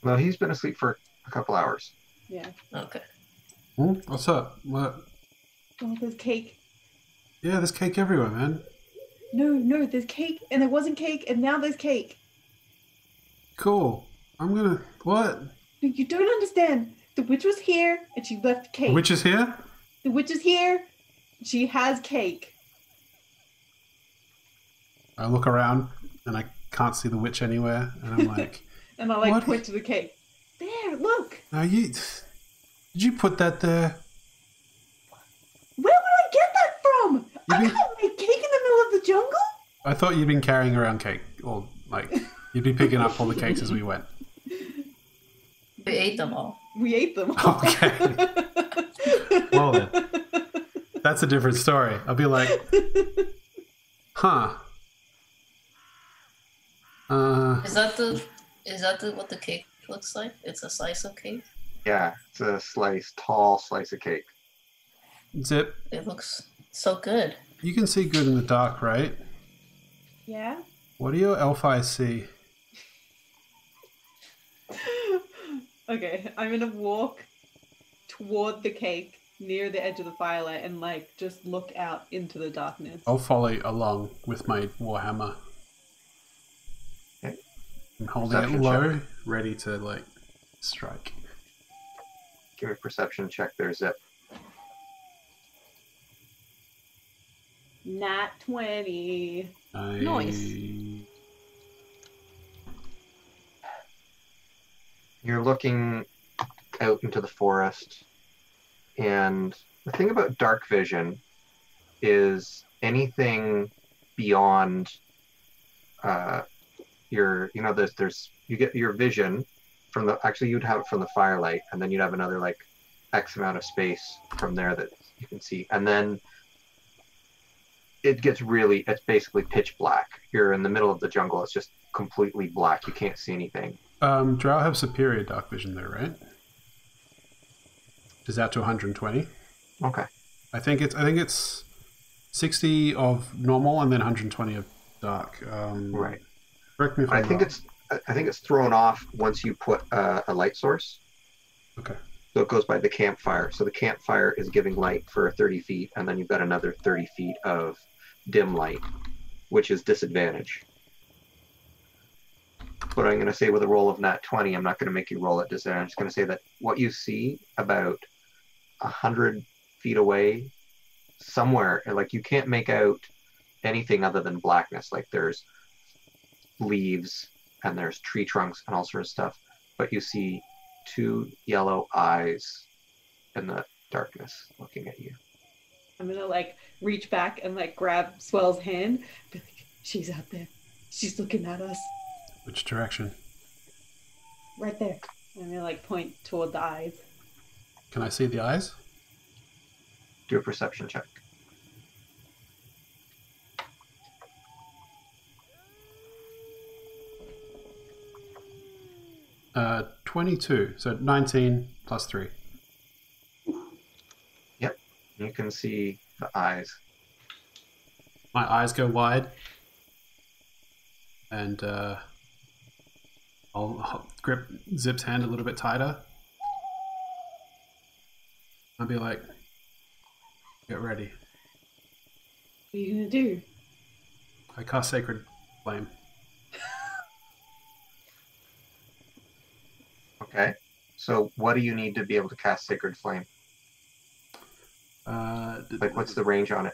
No, he's been asleep for a couple hours. Yeah. Okay. Hmm? What's up? What? Oh, there's cake. Yeah, there's cake everywhere, man. No, no, there's cake, and there wasn't cake, and now there's cake. Cool. I'm gonna... What? No, you don't understand. The witch was here, and she left cake. The witch is here? The witch is here. She has cake. I look around, and I can't see the witch anywhere, and I'm like... and I, like, what? Point to the cake. There, look! Now you... Did you put that there? Where would I get that from? You've I been... can't make cake in the middle of the jungle? I thought you'd been carrying around cake, or, like, you'd be picking up all the cakes as we went. We ate them all. We ate them all. Okay. Well then. That's a different story. I'll be like, huh. Uh... Is that the... Is that the, what the cake looks like? It's a slice of cake? Yeah, it's a slice, tall slice of cake. Zip. It looks so good. You can see good in the dark, right? Yeah. What do your elf eyes see? Okay, I'm going to walk toward the cake near the edge of the firelight and, like, just look out into the darkness. I'll follow along with my warhammer. I'm holding perception it low, check. Ready to, like, strike. Give me a perception check there, Zip. Nat twenty. I... Nice. You're looking out into the forest, and the thing about dark vision is anything beyond... Uh, Your, you know, there's, there's, you get your vision from the, actually you'd have it from the firelight, and then you'd have another like X amount of space from there that you can see. And then it gets really, it's basically pitch black. You're in the middle of the jungle. It's just completely black. You can't see anything. Um, Drow have superior dark vision though, right? Is that to one hundred twenty? Okay. I think it's, I think it's sixty of normal and then one hundred twenty of dark. Um, right. Correct me if I'm wrong. I think it's I think it's thrown off once you put uh, a light source. Okay. So it goes by the campfire. So the campfire is giving light for thirty feet, and then you've got another thirty feet of dim light, which is disadvantage. But I'm going to say with a roll of nat twenty, I'm not going to make you roll at disadvantage. I'm just going to say that what you see about one hundred feet away, somewhere, like you can't make out anything other than blackness. Like there's leaves and there's tree trunks and all sorts of stuff, but you see two yellow eyes in the darkness looking at you. I'm gonna like reach back and like grab Swell's hand, be like, she's out there, she's looking at us. Which direction? Right there. I'm gonna like point toward the eyes. Can I see the eyes? Do a perception check. Uh, twenty-two, so nineteen plus three. Yep, you can see the eyes. My eyes go wide, and uh, I'll, I'll grip Zip's hand a little bit tighter. I'll be like, get ready. What are you gonna do? I cast Sacred Flame. Okay, so what do you need to be able to cast Sacred Flame? Uh, like, what's the range on it?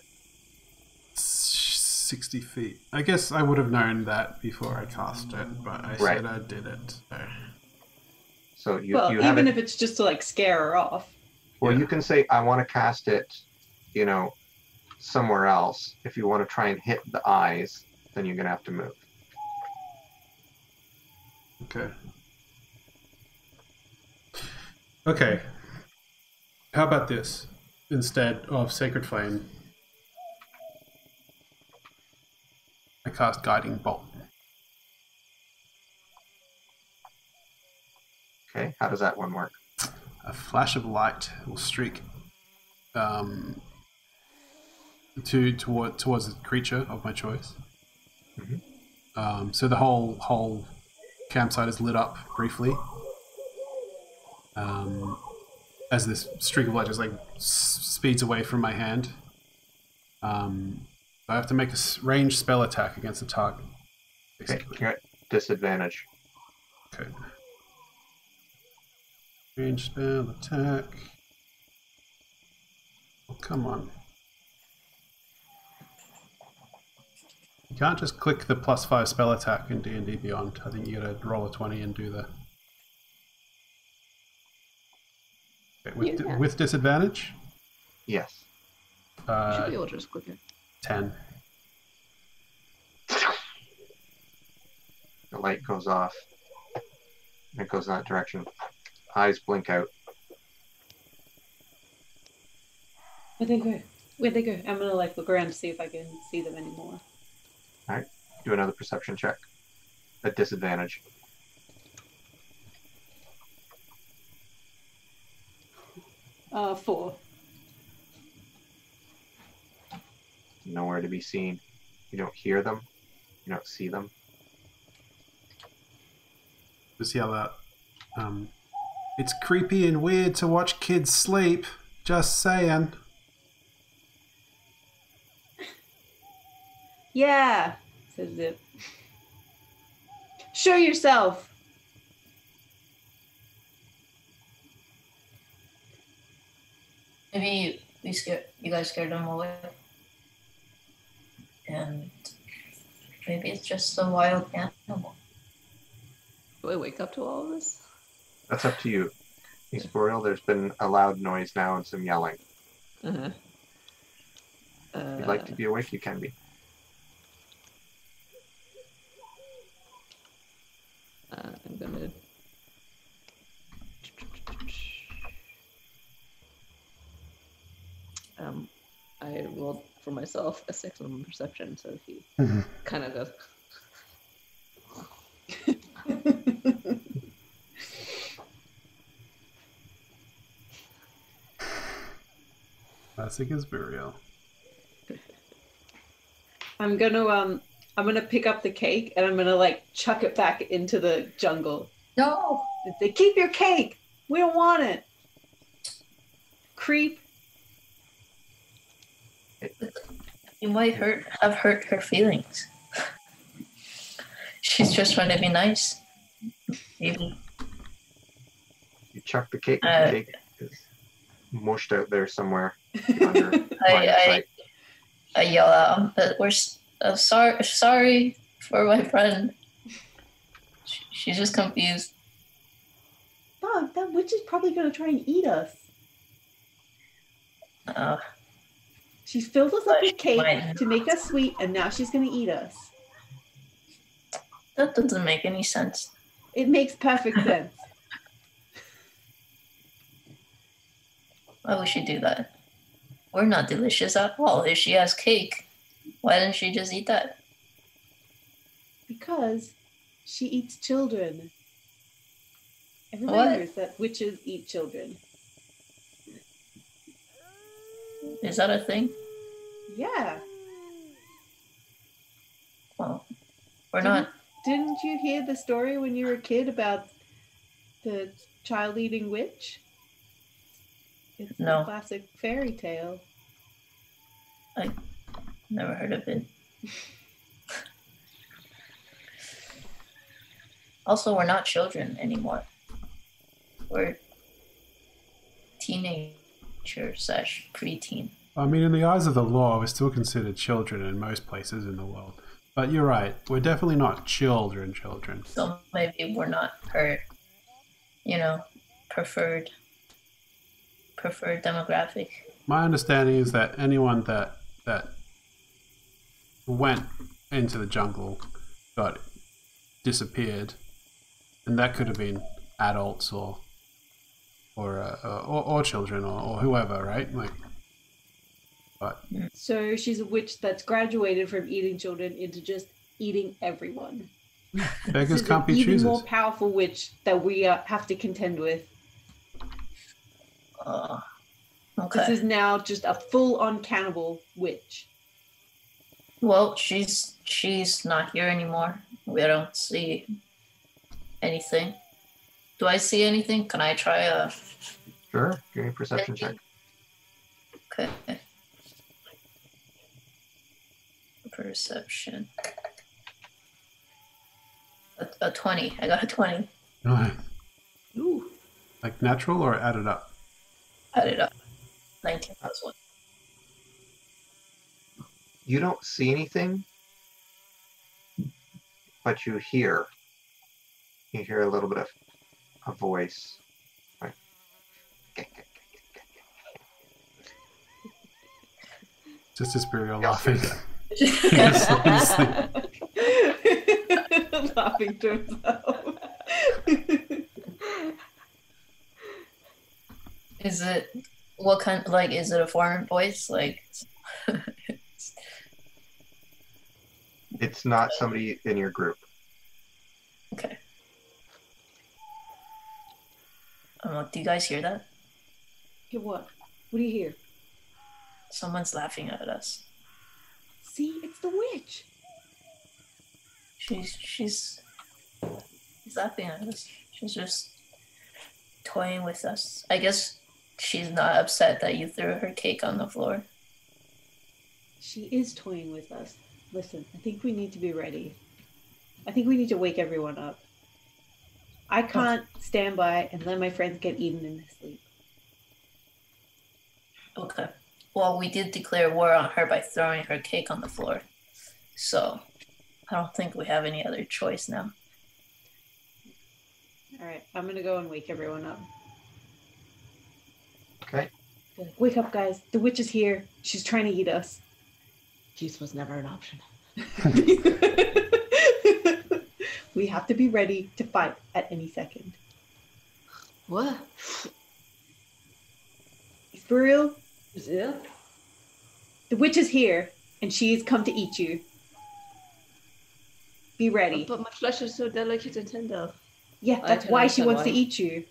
sixty feet. I guess I would have known that before I cast it, but I right. said I did it. So, so you, well, you even haven't... if it's just to, like, scare her off. Well, yeah. You can say, I want to cast it, you know, somewhere else. If you want to try and hit the eyes, then you're going to have to move. Okay. Okay, how about this? Instead of Sacred Flame, I cast Guiding Bolt. Okay, how does that one work? a flash of light will streak um, to toward, towards the creature of my choice. Mm-hmm. Um, so the whole whole campsite is lit up briefly um, as this streak of light just like s speeds away from my hand. Um, I have to make a ranged spell attack against the target. Basically. Okay, disadvantage. Okay. Ranged spell attack. Oh, come on. You can't just click the plus five spell attack in D and D Beyond. I think you gotta roll a twenty and do the... Okay, with, yeah, di yeah. with disadvantage? Yes. Uh, should we all just click it? ten. The light goes off. It goes that direction. Eyes blink out. Where'd they go? Where'd they go? I'm gonna like look around to see if I can see them anymore. Alright, do another perception check. At disadvantage. Uh, four. Nowhere to be seen. You don't hear them. You don't see them. Just yell out, um, it's creepy and weird to watch kids sleep. Just saying. Yeah, says Zip. Show yourself. Maybe we scared, you guys scared them away. And maybe it's just a wild animal. Do I wake up to all of this? That's up to you. Isburiel, there's been a loud noise now and some yelling. Uh-huh. Uh... If you'd like to be awake, you can be. Uh, I'm gonna... Um, I rolled for myself a six on perception, so he mm-hmm. kind of goes... Classic Isburiel. I'm gonna um I'm gonna pick up the cake and I'm gonna like chuck it back into the jungle. No! They keep your cake! We don't want it. Creep. You might hurt have hurt her feelings. She's just trying to be nice. Maybe. You chuck the cake, uh, the cake is mushed out there somewhere. Under I, I, I yell out, but we're uh, sorry, sorry for my friend. She, she's just confused. Bob, that witch is probably going to try and eat us. Uh, she's filled us up with cake might. to make us sweet, and now she's going to eat us. That doesn't make any sense. It makes perfect sense. Why would she do that? We're not delicious at all. If she has cake, why didn't she just eat that? Because she eats children. Everyone what? Knows that witches eat children. Is that a thing? Yeah. Well, we're didn't, not... Didn't you hear the story when you were a kid about the child-eating witch? It's no. a classic fairy tale. I never heard of it. Also, we're not children anymore. We're teenager slash preteen. I mean, in the eyes of the law, we're still considered children in most places in the world. But you're right, we're definitely not children, children. So maybe we're not her, you know, preferred. preferred demographic. My understanding is that anyone that that went into the jungle got disappeared, and that could have been adults or or uh, or, or children or, or whoever, right? Like, but so she's a witch that's graduated from eating children into just eating everyone. Beggars can't be choosers. Even more powerful witch that we uh, have to contend with. Oh, okay. This is now just a full-on cannibal witch. Well, she's she's not here anymore. We don't see anything. Do I see anything? Can I try a? Sure. Give me a perception check. Okay. Perception. A, a twenty. I got a twenty. Okay. Ooh. Like natural or added up? Added up. nineteen plus one. You don't see anything, but you hear. You hear a little bit of a voice. Right. Just as Burial laughing. Laughing to himself. Is it what kind? Like, is it a foreign voice? Like, it's not somebody in your group. Okay. I'm like, do you guys hear that? Hear what? What do you hear? Someone's laughing at us. See, it's the witch. She's she's she's laughing at us. She's just toying with us. I guess she's not upset that you threw her cake on the floor. She is toying with us. Listen, I think we need to be ready. I think we need to wake everyone up. I can't stand by and let my friends get eaten in their sleep. Okay. Well, we did declare war on her by throwing her cake on the floor. So, I don't think we have any other choice now. All right, I'm going to go and wake everyone up. Okay. Wake up, guys. The witch is here. She's trying to eat us. Peace was never an option. We have to be ready to fight at any second. What? For real? Yeah. The witch is here, and she's come to eat you. Be ready. But my flesh is so delicate and tender. Yeah, that's why she wants to eat you.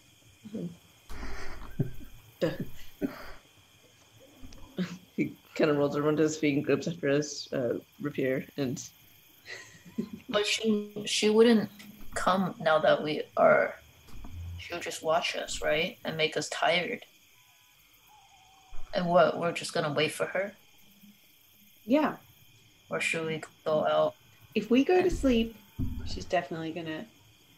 He kind of rolls around to his feet and grips after his uh, rapier and... But she she wouldn't come now that we are. She'll just watch us, right, and make us tired. And what? We're just gonna wait for her. Yeah. Or should we go out? If we go and... to sleep, she's definitely gonna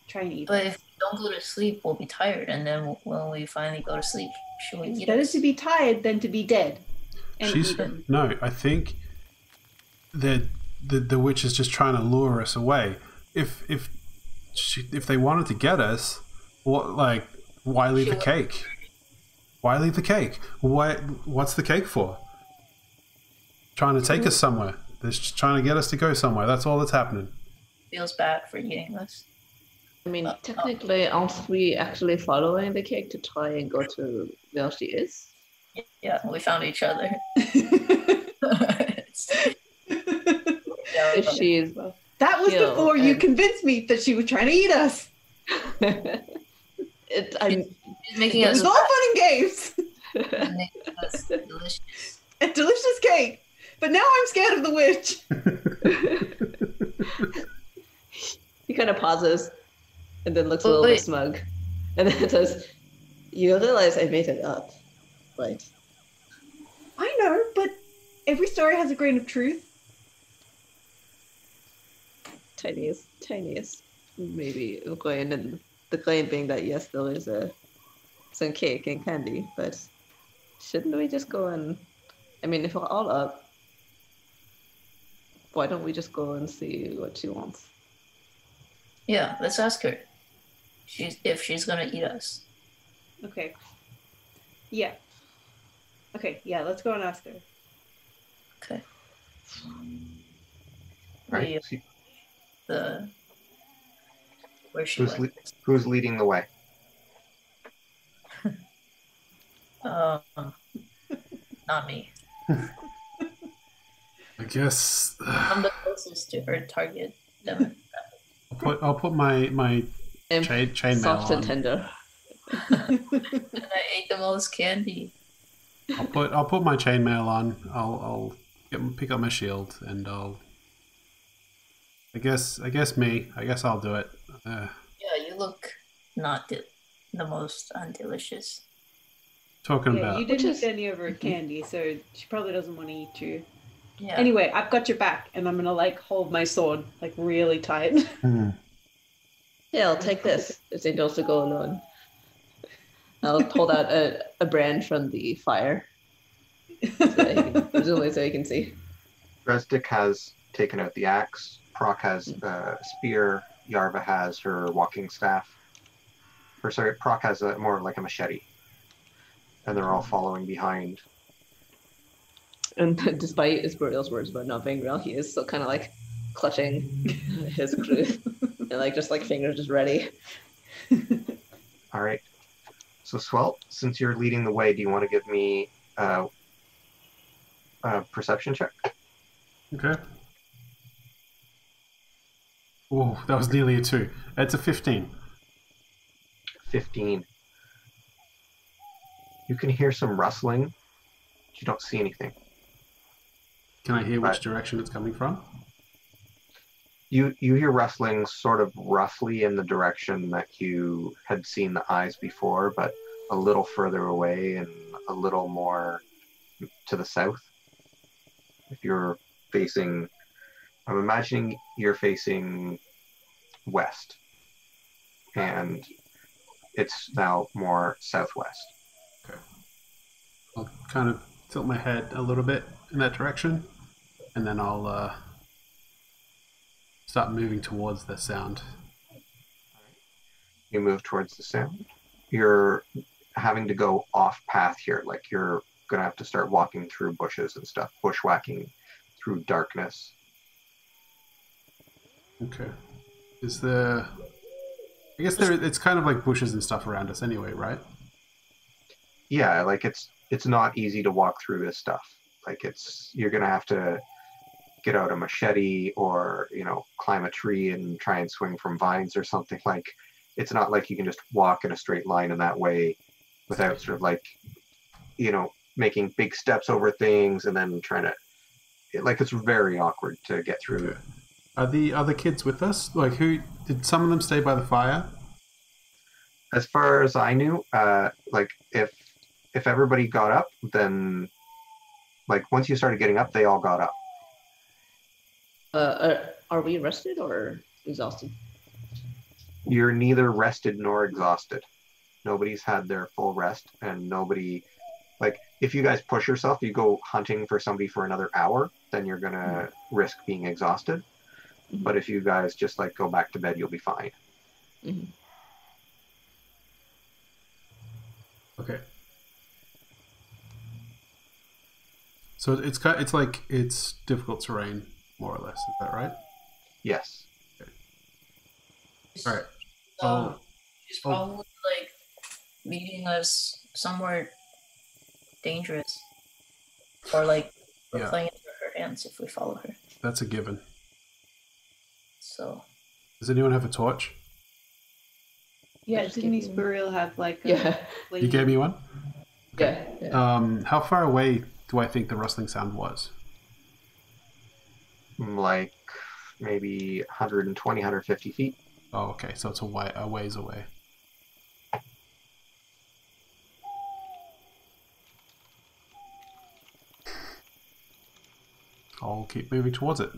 try and eat. But us. If we don't go to sleep, we'll be tired, and then when we finally go to sleep, she'll eat. It's better us. To be tired than to be dead. And she's eaten. No. I think that. The, the witch is just trying to lure us away. If if she, if they wanted to get us, what like why leave the cake? Why leave the cake? Why what's the cake for? Trying to take us somewhere. They're just trying to get us to go somewhere. That's all that's happening. Feels bad for eating us. I mean, uh, technically, aren't we actually following the cake to try and go to where she is? Yeah, we found each other. If she is that was before you convinced me that she was trying to eat us. It, I'm she's making us all fun and games. Us delicious. A delicious cake, but now I'm scared of the witch. He kind of pauses, and then looks oh, a little wait. bit smug, and then says, "You realize I made it up, right?" I know, but every story has a grain of truth. Tiniest, tiniest, maybe Ukraine, and the claim being that yes, there is a some cake and candy, but shouldn't we just go and? I mean, if we're all up, why don't we just go and see what she wants? Yeah, let's ask her. She's if she's gonna eat us. Okay. Yeah. Okay. Yeah, let's go and ask her. Okay. Right. We, The, where she who's, le who's leading the way? um, not me. I guess uh, I'm the closest to her target. I'll put I'll put my my chain chainmail on. Soft and tender. And I ate them all as candy. I'll put I'll put my chainmail on. I'll I'll get, pick up my shield, and I'll. I guess I guess me. I guess I'll do it. Uh, yeah, you look not the, the most undelicious. Talking yeah, about you didn't just... send me over candy, so she probably doesn't want to eat you. Yeah. Anyway, I've got your back, and I'm gonna like hold my sword like really tight. Mm. Yeah, I'll take this. It's also going on. I'll hold out a, a brand from the fire. So can, presumably so you can see. Dresdick has taken out the axe. Proc has a uh, spear. Yarva has her walking staff. Or sorry, Proc has a, more like a machete. And they're all following behind. And despite Isburiel's words about not being real, he is still kind of like clutching his crew. And like just like fingers just ready. All right. So, Swell, since you're leading the way, do you want to give me uh, a perception check? Okay. Oh, that was nearly a two. It's a fifteen. fifteen. You can hear some rustling, but you don't see anything. Can I hear but which direction it's coming from? You you hear rustling sort of roughly in the direction that you had seen the eyes before, but a little further away and a little more to the south. If you're facing, I'm imagining you're facing west, and it's now more southwest. Okay. I'll kind of tilt my head a little bit in that direction, and then I'll... Uh... start moving towards the sound. You move towards the sound. You're having to go off path here. Like you're going to have to start walking through bushes and stuff, bushwhacking through darkness. Okay. Is there... I guess there, it's kind of like bushes and stuff around us anyway, right? Yeah, like it's it's not easy to walk through this stuff. Like it's... You're going to have to... get out a machete or, you know, climb a tree and try and swing from vines or something. Like, it's not like you can just walk in a straight line in that way without sort of like, you know, making big steps over things and then trying to, it, like, it's very awkward to get through. Okay. Are the other kids with us? Like, who, did some of them stay by the fire? As far as I knew, uh, like, if, if everybody got up, then, like, once you started getting up, they all got up. Uh, are, are we rested or exhausted? You're neither rested nor exhausted. Nobody's had their full rest, and nobody, like, if you guys push yourself, you go hunting for somebody for another hour, then you're going to mm-hmm. risk being exhausted. Mm-hmm. But if you guys just, like, go back to bed, you'll be fine. Mm-hmm. Okay. So it's it's like, it's difficult terrain. More or less, is that right? Yes. Okay. All right. So um, she's probably oh. like meeting us somewhere dangerous, or like yeah. playing into her hands if we follow her. That's a given. So. Does anyone have a torch? Yeah, didn't Isburiel have like? A yeah. Plate? You gave me one. Okay. Yeah, yeah. Um, how far away do I think the rustling sound was? Like maybe one hundred twenty, one hundred fifty feet. Oh, okay. So it's a, way, a ways away. I'll keep moving towards it.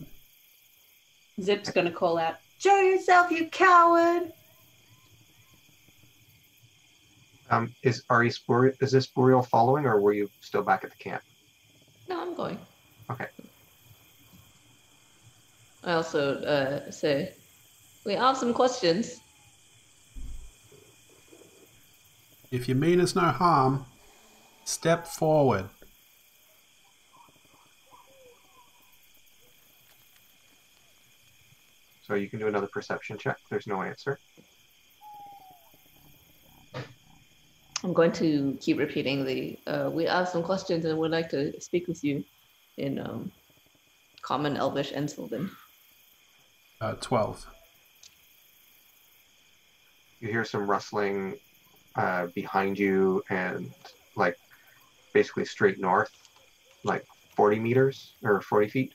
Zip's going to call out, "Show yourself, you coward!" Um, is are you Spur- is this Isburiel following, or were you still back at the camp? No, I'm going. Okay. I also uh, say, we have some questions. If you mean us no harm, step forward. So you can do another perception check. There's no answer. I'm going to keep repeating the, uh, we have some questions and would like to speak with you in um, Common, Elvish, and Sylvan. Uh, twelve. You hear some rustling uh, behind you and like basically straight north, like forty meters or forty feet.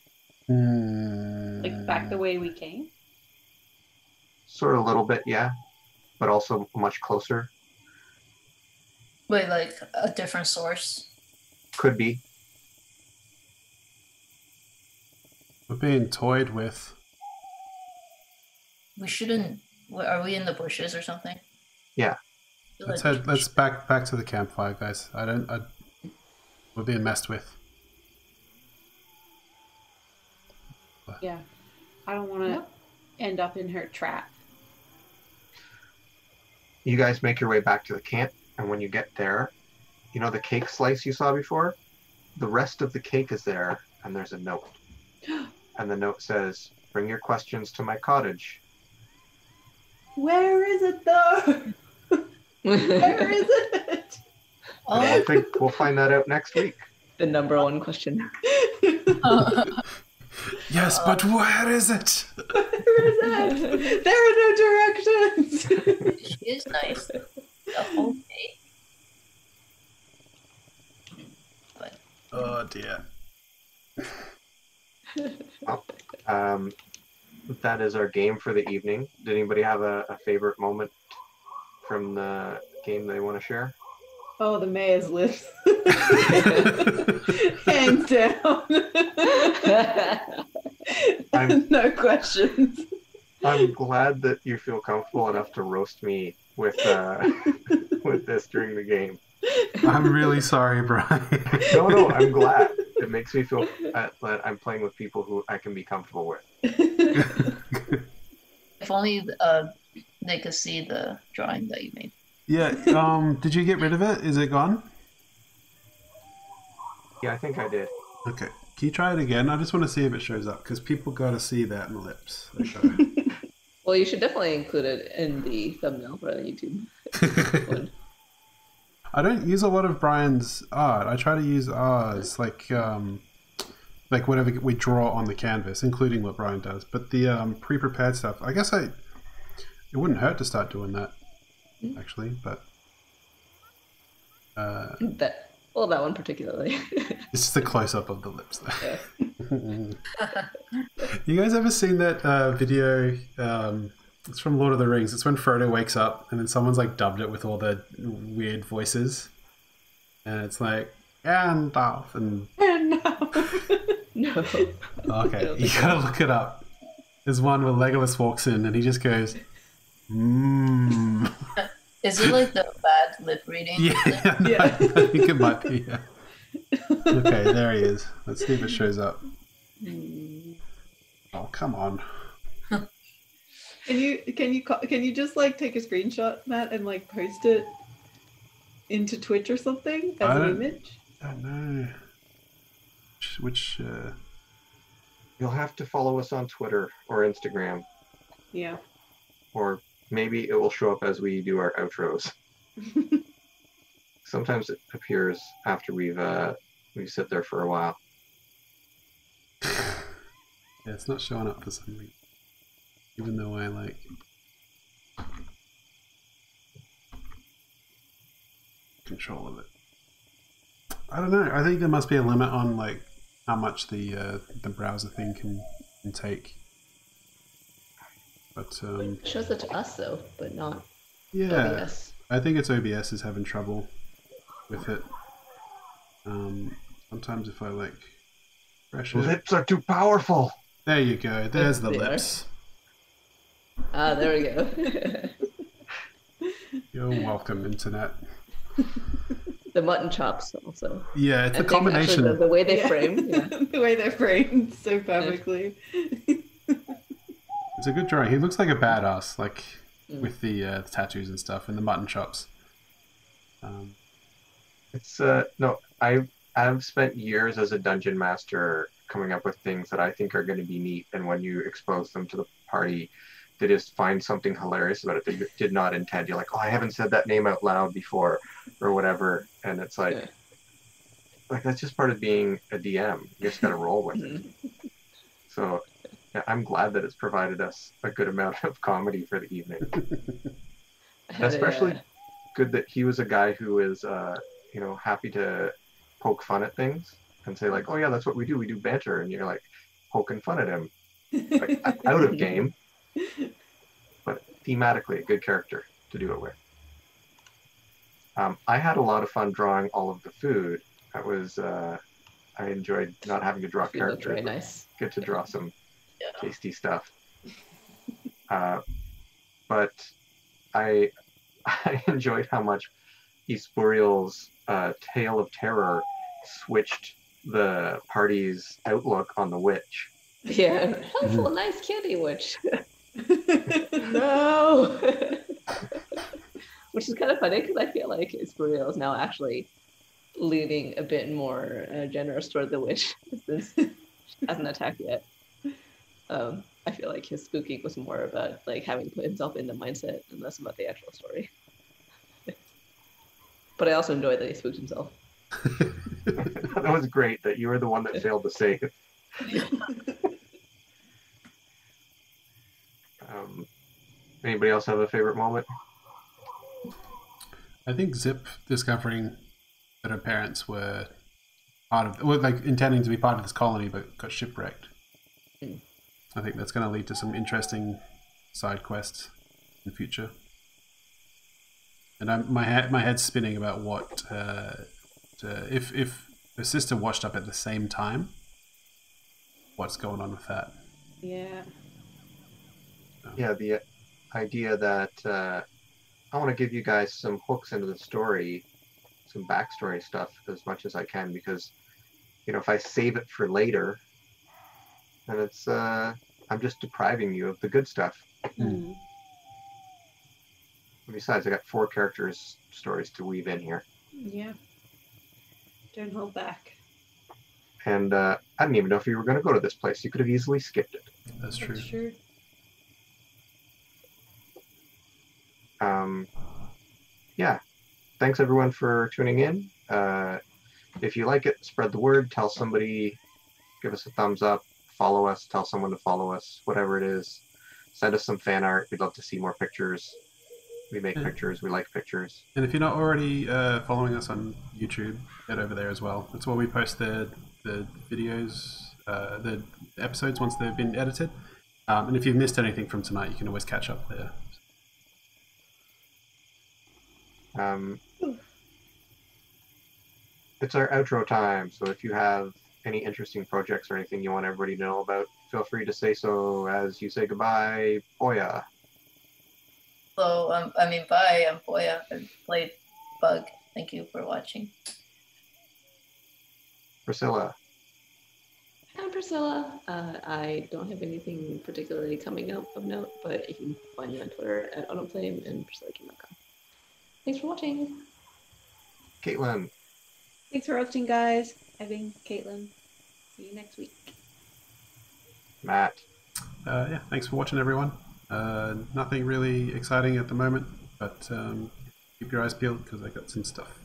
Mm. Like back the way we came? Sort of a little bit, yeah, but also much closer. Wait, like a different source? Could be. We're being toyed with. We shouldn't. Are we in the bushes or something? Yeah. Let's head, let's back back to the campfire, guys. I don't. I, we're being messed with. Yeah, I don't want to nope. end up in her trap. You guys make your way back to the camp, and when you get there, you know the cake slice you saw before? The rest of the cake is there, and there's a note. And the note says, "Bring your questions to my cottage." Where is it, though? Where is it? Oh. I think we'll find that out next week. The number one question. Yes, but where is it? Where is it? There are no directions. She is nice the whole day. But... oh, dear. Well, um, that is our game for the evening. Did anybody have a, a favorite moment from the game they want to share? Oh, the mayor's lips. Hands down. I'm, no questions. I'm glad that you feel comfortable enough to roast me with uh, with this during the game. I'm really sorry, Brian. No, no, I'm glad. It makes me feel that I'm playing with people who I can be comfortable with. If only uh, they could see the drawing that you made. Yeah, um, did you get rid of it? Is it gone? Yeah, I think I did. Okay, can you try it again? I just want to see if it shows up, because people got to see that in the lips. Well, you should definitely include it in the thumbnail for YouTube. I don't use a lot of Brian's art. I try to use ours, like um, like whatever we draw on the canvas, including what Brian does. But the um, pre-prepared stuff, I guess I it wouldn't hurt to start doing that, actually. But uh, that well, that one particularly. It's the close-up of the lips, though. Yeah. You guys ever seen that uh, video? Um, It's from Lord of the Rings. It's when Frodo wakes up and then someone's like dubbed it with all the weird voices. And it's like, and off and... and off. No. Okay, you gotta look it up. There's one where Legolas walks in and he just goes, mmm. Is it like the bad lip reading? Yeah, no, yeah. I think it might be, yeah. Okay, there he is. Let's see if it shows up. Oh, come on. Can you can you can you just like take a screenshot, Matt, and like post it into Twitch or something as an image? I don't know. Which uh... you'll have to follow us on Twitter or Instagram. Yeah. Or maybe it will show up as we do our outros. Sometimes it appears after we've uh, we sit there for a while. Yeah, it's not showing up for some reason. Even though I like... control of it. I don't know. I think there must be a limit on like how much the uh, the browser thing can, can take. But um, it shows it to us though, but not yeah. O B S. I think it's O B S is having trouble with it. Um, sometimes if I like refresh it. Lips are too powerful. There you go. There's the there. lips. Ah, there we go. You're welcome, internet. The mutton chops also. Yeah, it's I a combination. The, the way they yeah. frame. Yeah. The way they're framed so perfectly. It's a good drawing. He looks like a badass, like mm. with the, uh, the tattoos and stuff and the mutton chops. Um, it's uh, no, I I've spent years as a dungeon master coming up with things that I think are going to be neat, and when you expose them to the party, they just find something hilarious about it. They did not intend. You're like, oh, I haven't said that name out loud before, or whatever. And it's like, yeah. like that's just part of being a D M. You just gotta roll with it. So yeah, I'm glad that it's provided us a good amount of comedy for the evening, especially good that he was a guy who is, uh, you know, happy to poke fun at things and say like, oh yeah, that's what we do. We do banter. And you're like poking fun at him. Like, out of game, but thematically a good character to do it with. Um, I had a lot of fun drawing all of the food. That was, uh, I enjoyed not having to draw food characters. Very nice. Get to draw some yeah. tasty stuff. Uh, but I I enjoyed how much Isburiel's uh, Tale of Terror switched the party's outlook on the witch. Yeah, helpful, nice kitty witch. No! Which is kind of funny because I feel like Isburiel is now actually leaning a bit more uh, generous toward the witch since she hasn't attacked yet. Um, I feel like his spooking was more about like having put himself in the mindset and less about the actual story. But I also enjoyed that he spooked himself. That was great that you were the one that failed to save. Um, anybody else have a favorite moment? I think Zip discovering that her parents were part of, were like intending to be part of this colony but got shipwrecked. Mm. I think that's going to lead to some interesting side quests in the future. And I'm, my head, my head's spinning about what uh, to, if if her sister washed up at the same time. What's going on with that? Yeah. So. Yeah, the idea that uh, I want to give you guys some hooks into the story, some backstory stuff as much as I can, because you know if I save it for later, then it's uh, I'm just depriving you of the good stuff. Mm. Besides, I got four characters' stories to weave in here. Yeah. Don't hold back. And uh, I didn't even know if you were going to go to this place. You could have easily skipped it. That's true. That's true. Um, yeah. Thanks, everyone, for tuning in. Uh, if you like it, spread the word. Tell somebody. Give us a thumbs up. Follow us. Tell someone to follow us. Whatever it is. Send us some fan art. We'd love to see more pictures. We make and, pictures. We like pictures. And if you're not already uh, following us on YouTube, get over there as well. That's where we post the... the videos, uh, the episodes once they've been edited. Um, and if you've missed anything from tonight, you can always catch up there. Um, it's our outro time, so if you have any interesting projects or anything you want everybody to know about, feel free to say so as you say goodbye. Boya. Hello, um, I mean bye, I'm Boya. I've played Bug. Thank you for watching. Priscilla. I'm Priscilla. Uh, I don't have anything particularly coming up of note, but you can find me on Twitter at autoplame and priscilla kim dot com. Thanks for watching. Caitlin. Thanks for hosting, guys. I've been Caitlin. See you next week. Matt. Uh, yeah, thanks for watching, everyone. Uh, nothing really exciting at the moment, but um, keep your eyes peeled because I got some stuff.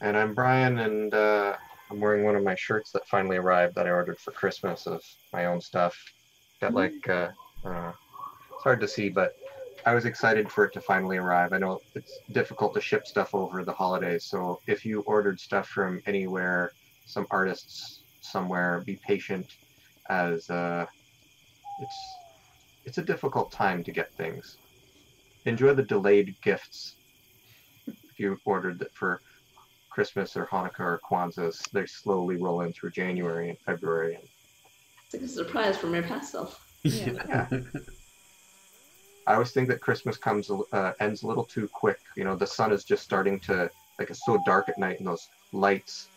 And I'm Brian, and uh, I'm wearing one of my shirts that finally arrived that I ordered for Christmas of my own stuff. Got like, uh, I don't know, it's hard to see, but I was excited for it to finally arrive. I know it's difficult to ship stuff over the holidays, so if you ordered stuff from anywhere, some artists somewhere, be patient, as uh, it's it's a difficult time to get things. Enjoy the delayed gifts if you ordered that for Christmas or Hanukkah or Kwanzaa. They slowly roll in through January and February. And... it's like a surprise from your past self. Yeah. Yeah. I always think that Christmas comes uh, ends a little too quick. You know, the sun is just starting to, like it's so dark at night and those lights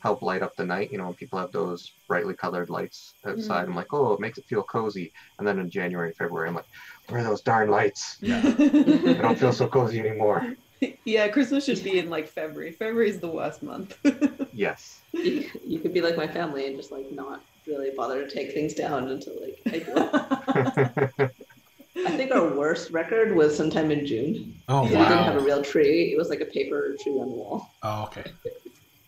help light up the night. You know, when people have those brightly colored lights outside, mm-hmm. I'm like, oh, it makes it feel cozy. And then in January and February, I'm like, where are those darn lights? Yeah. I don't feel so cozy anymore. Yeah, Christmas should be in like February. February is the worst month. Yes. You, you could be like my family and just like not really bother to take things down until like April. I think our worst record was sometime in June. Oh, so wow. We didn't have a real tree. It was like a paper tree on the wall. Oh, okay.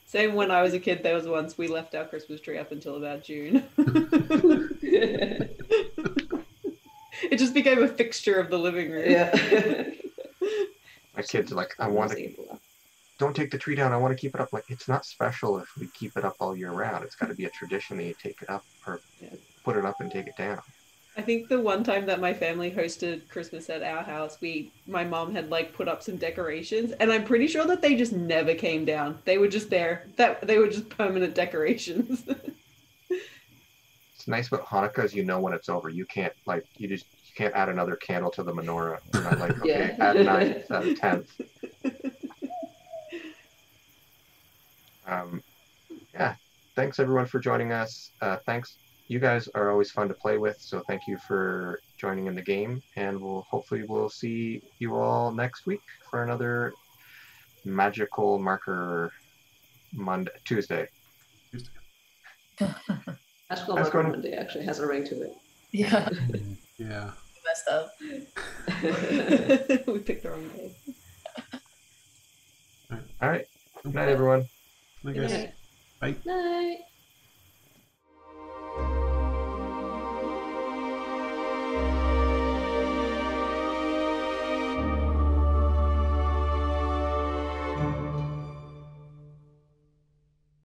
Same when I was a kid. There was once we left our Christmas tree up until about June. It just became a fixture of the living room. Yeah. My kids are like, I want to, don't take the tree down, I want to keep it up. Like, it's not special if we keep it up all year round. It's got to be a tradition that you take it up or put it up and take it down. I think the one time that my family hosted Christmas at our house, we, my mom had like put up some decorations, and I'm pretty sure that they just never came down. They were just there. That they were just permanent decorations. It's nice about Hanukkah is you know when it's over. You can't like you just you can't add another candle to the menorah. You're not like, okay, yeah. Add ninth, add tenth. Um, yeah. Thanks everyone for joining us. Uh, thanks. You guys are always fun to play with, so thank you for joining in the game, and we'll hopefully we'll see you all next week for another Magical Marker Monday, Tuesday. Tuesday. Magical Marker Monday actually has a ring to it. Yeah. Yeah. We messed up. We picked the wrong day. All right. All right. Good night, everyone. Good night. Bye. Night.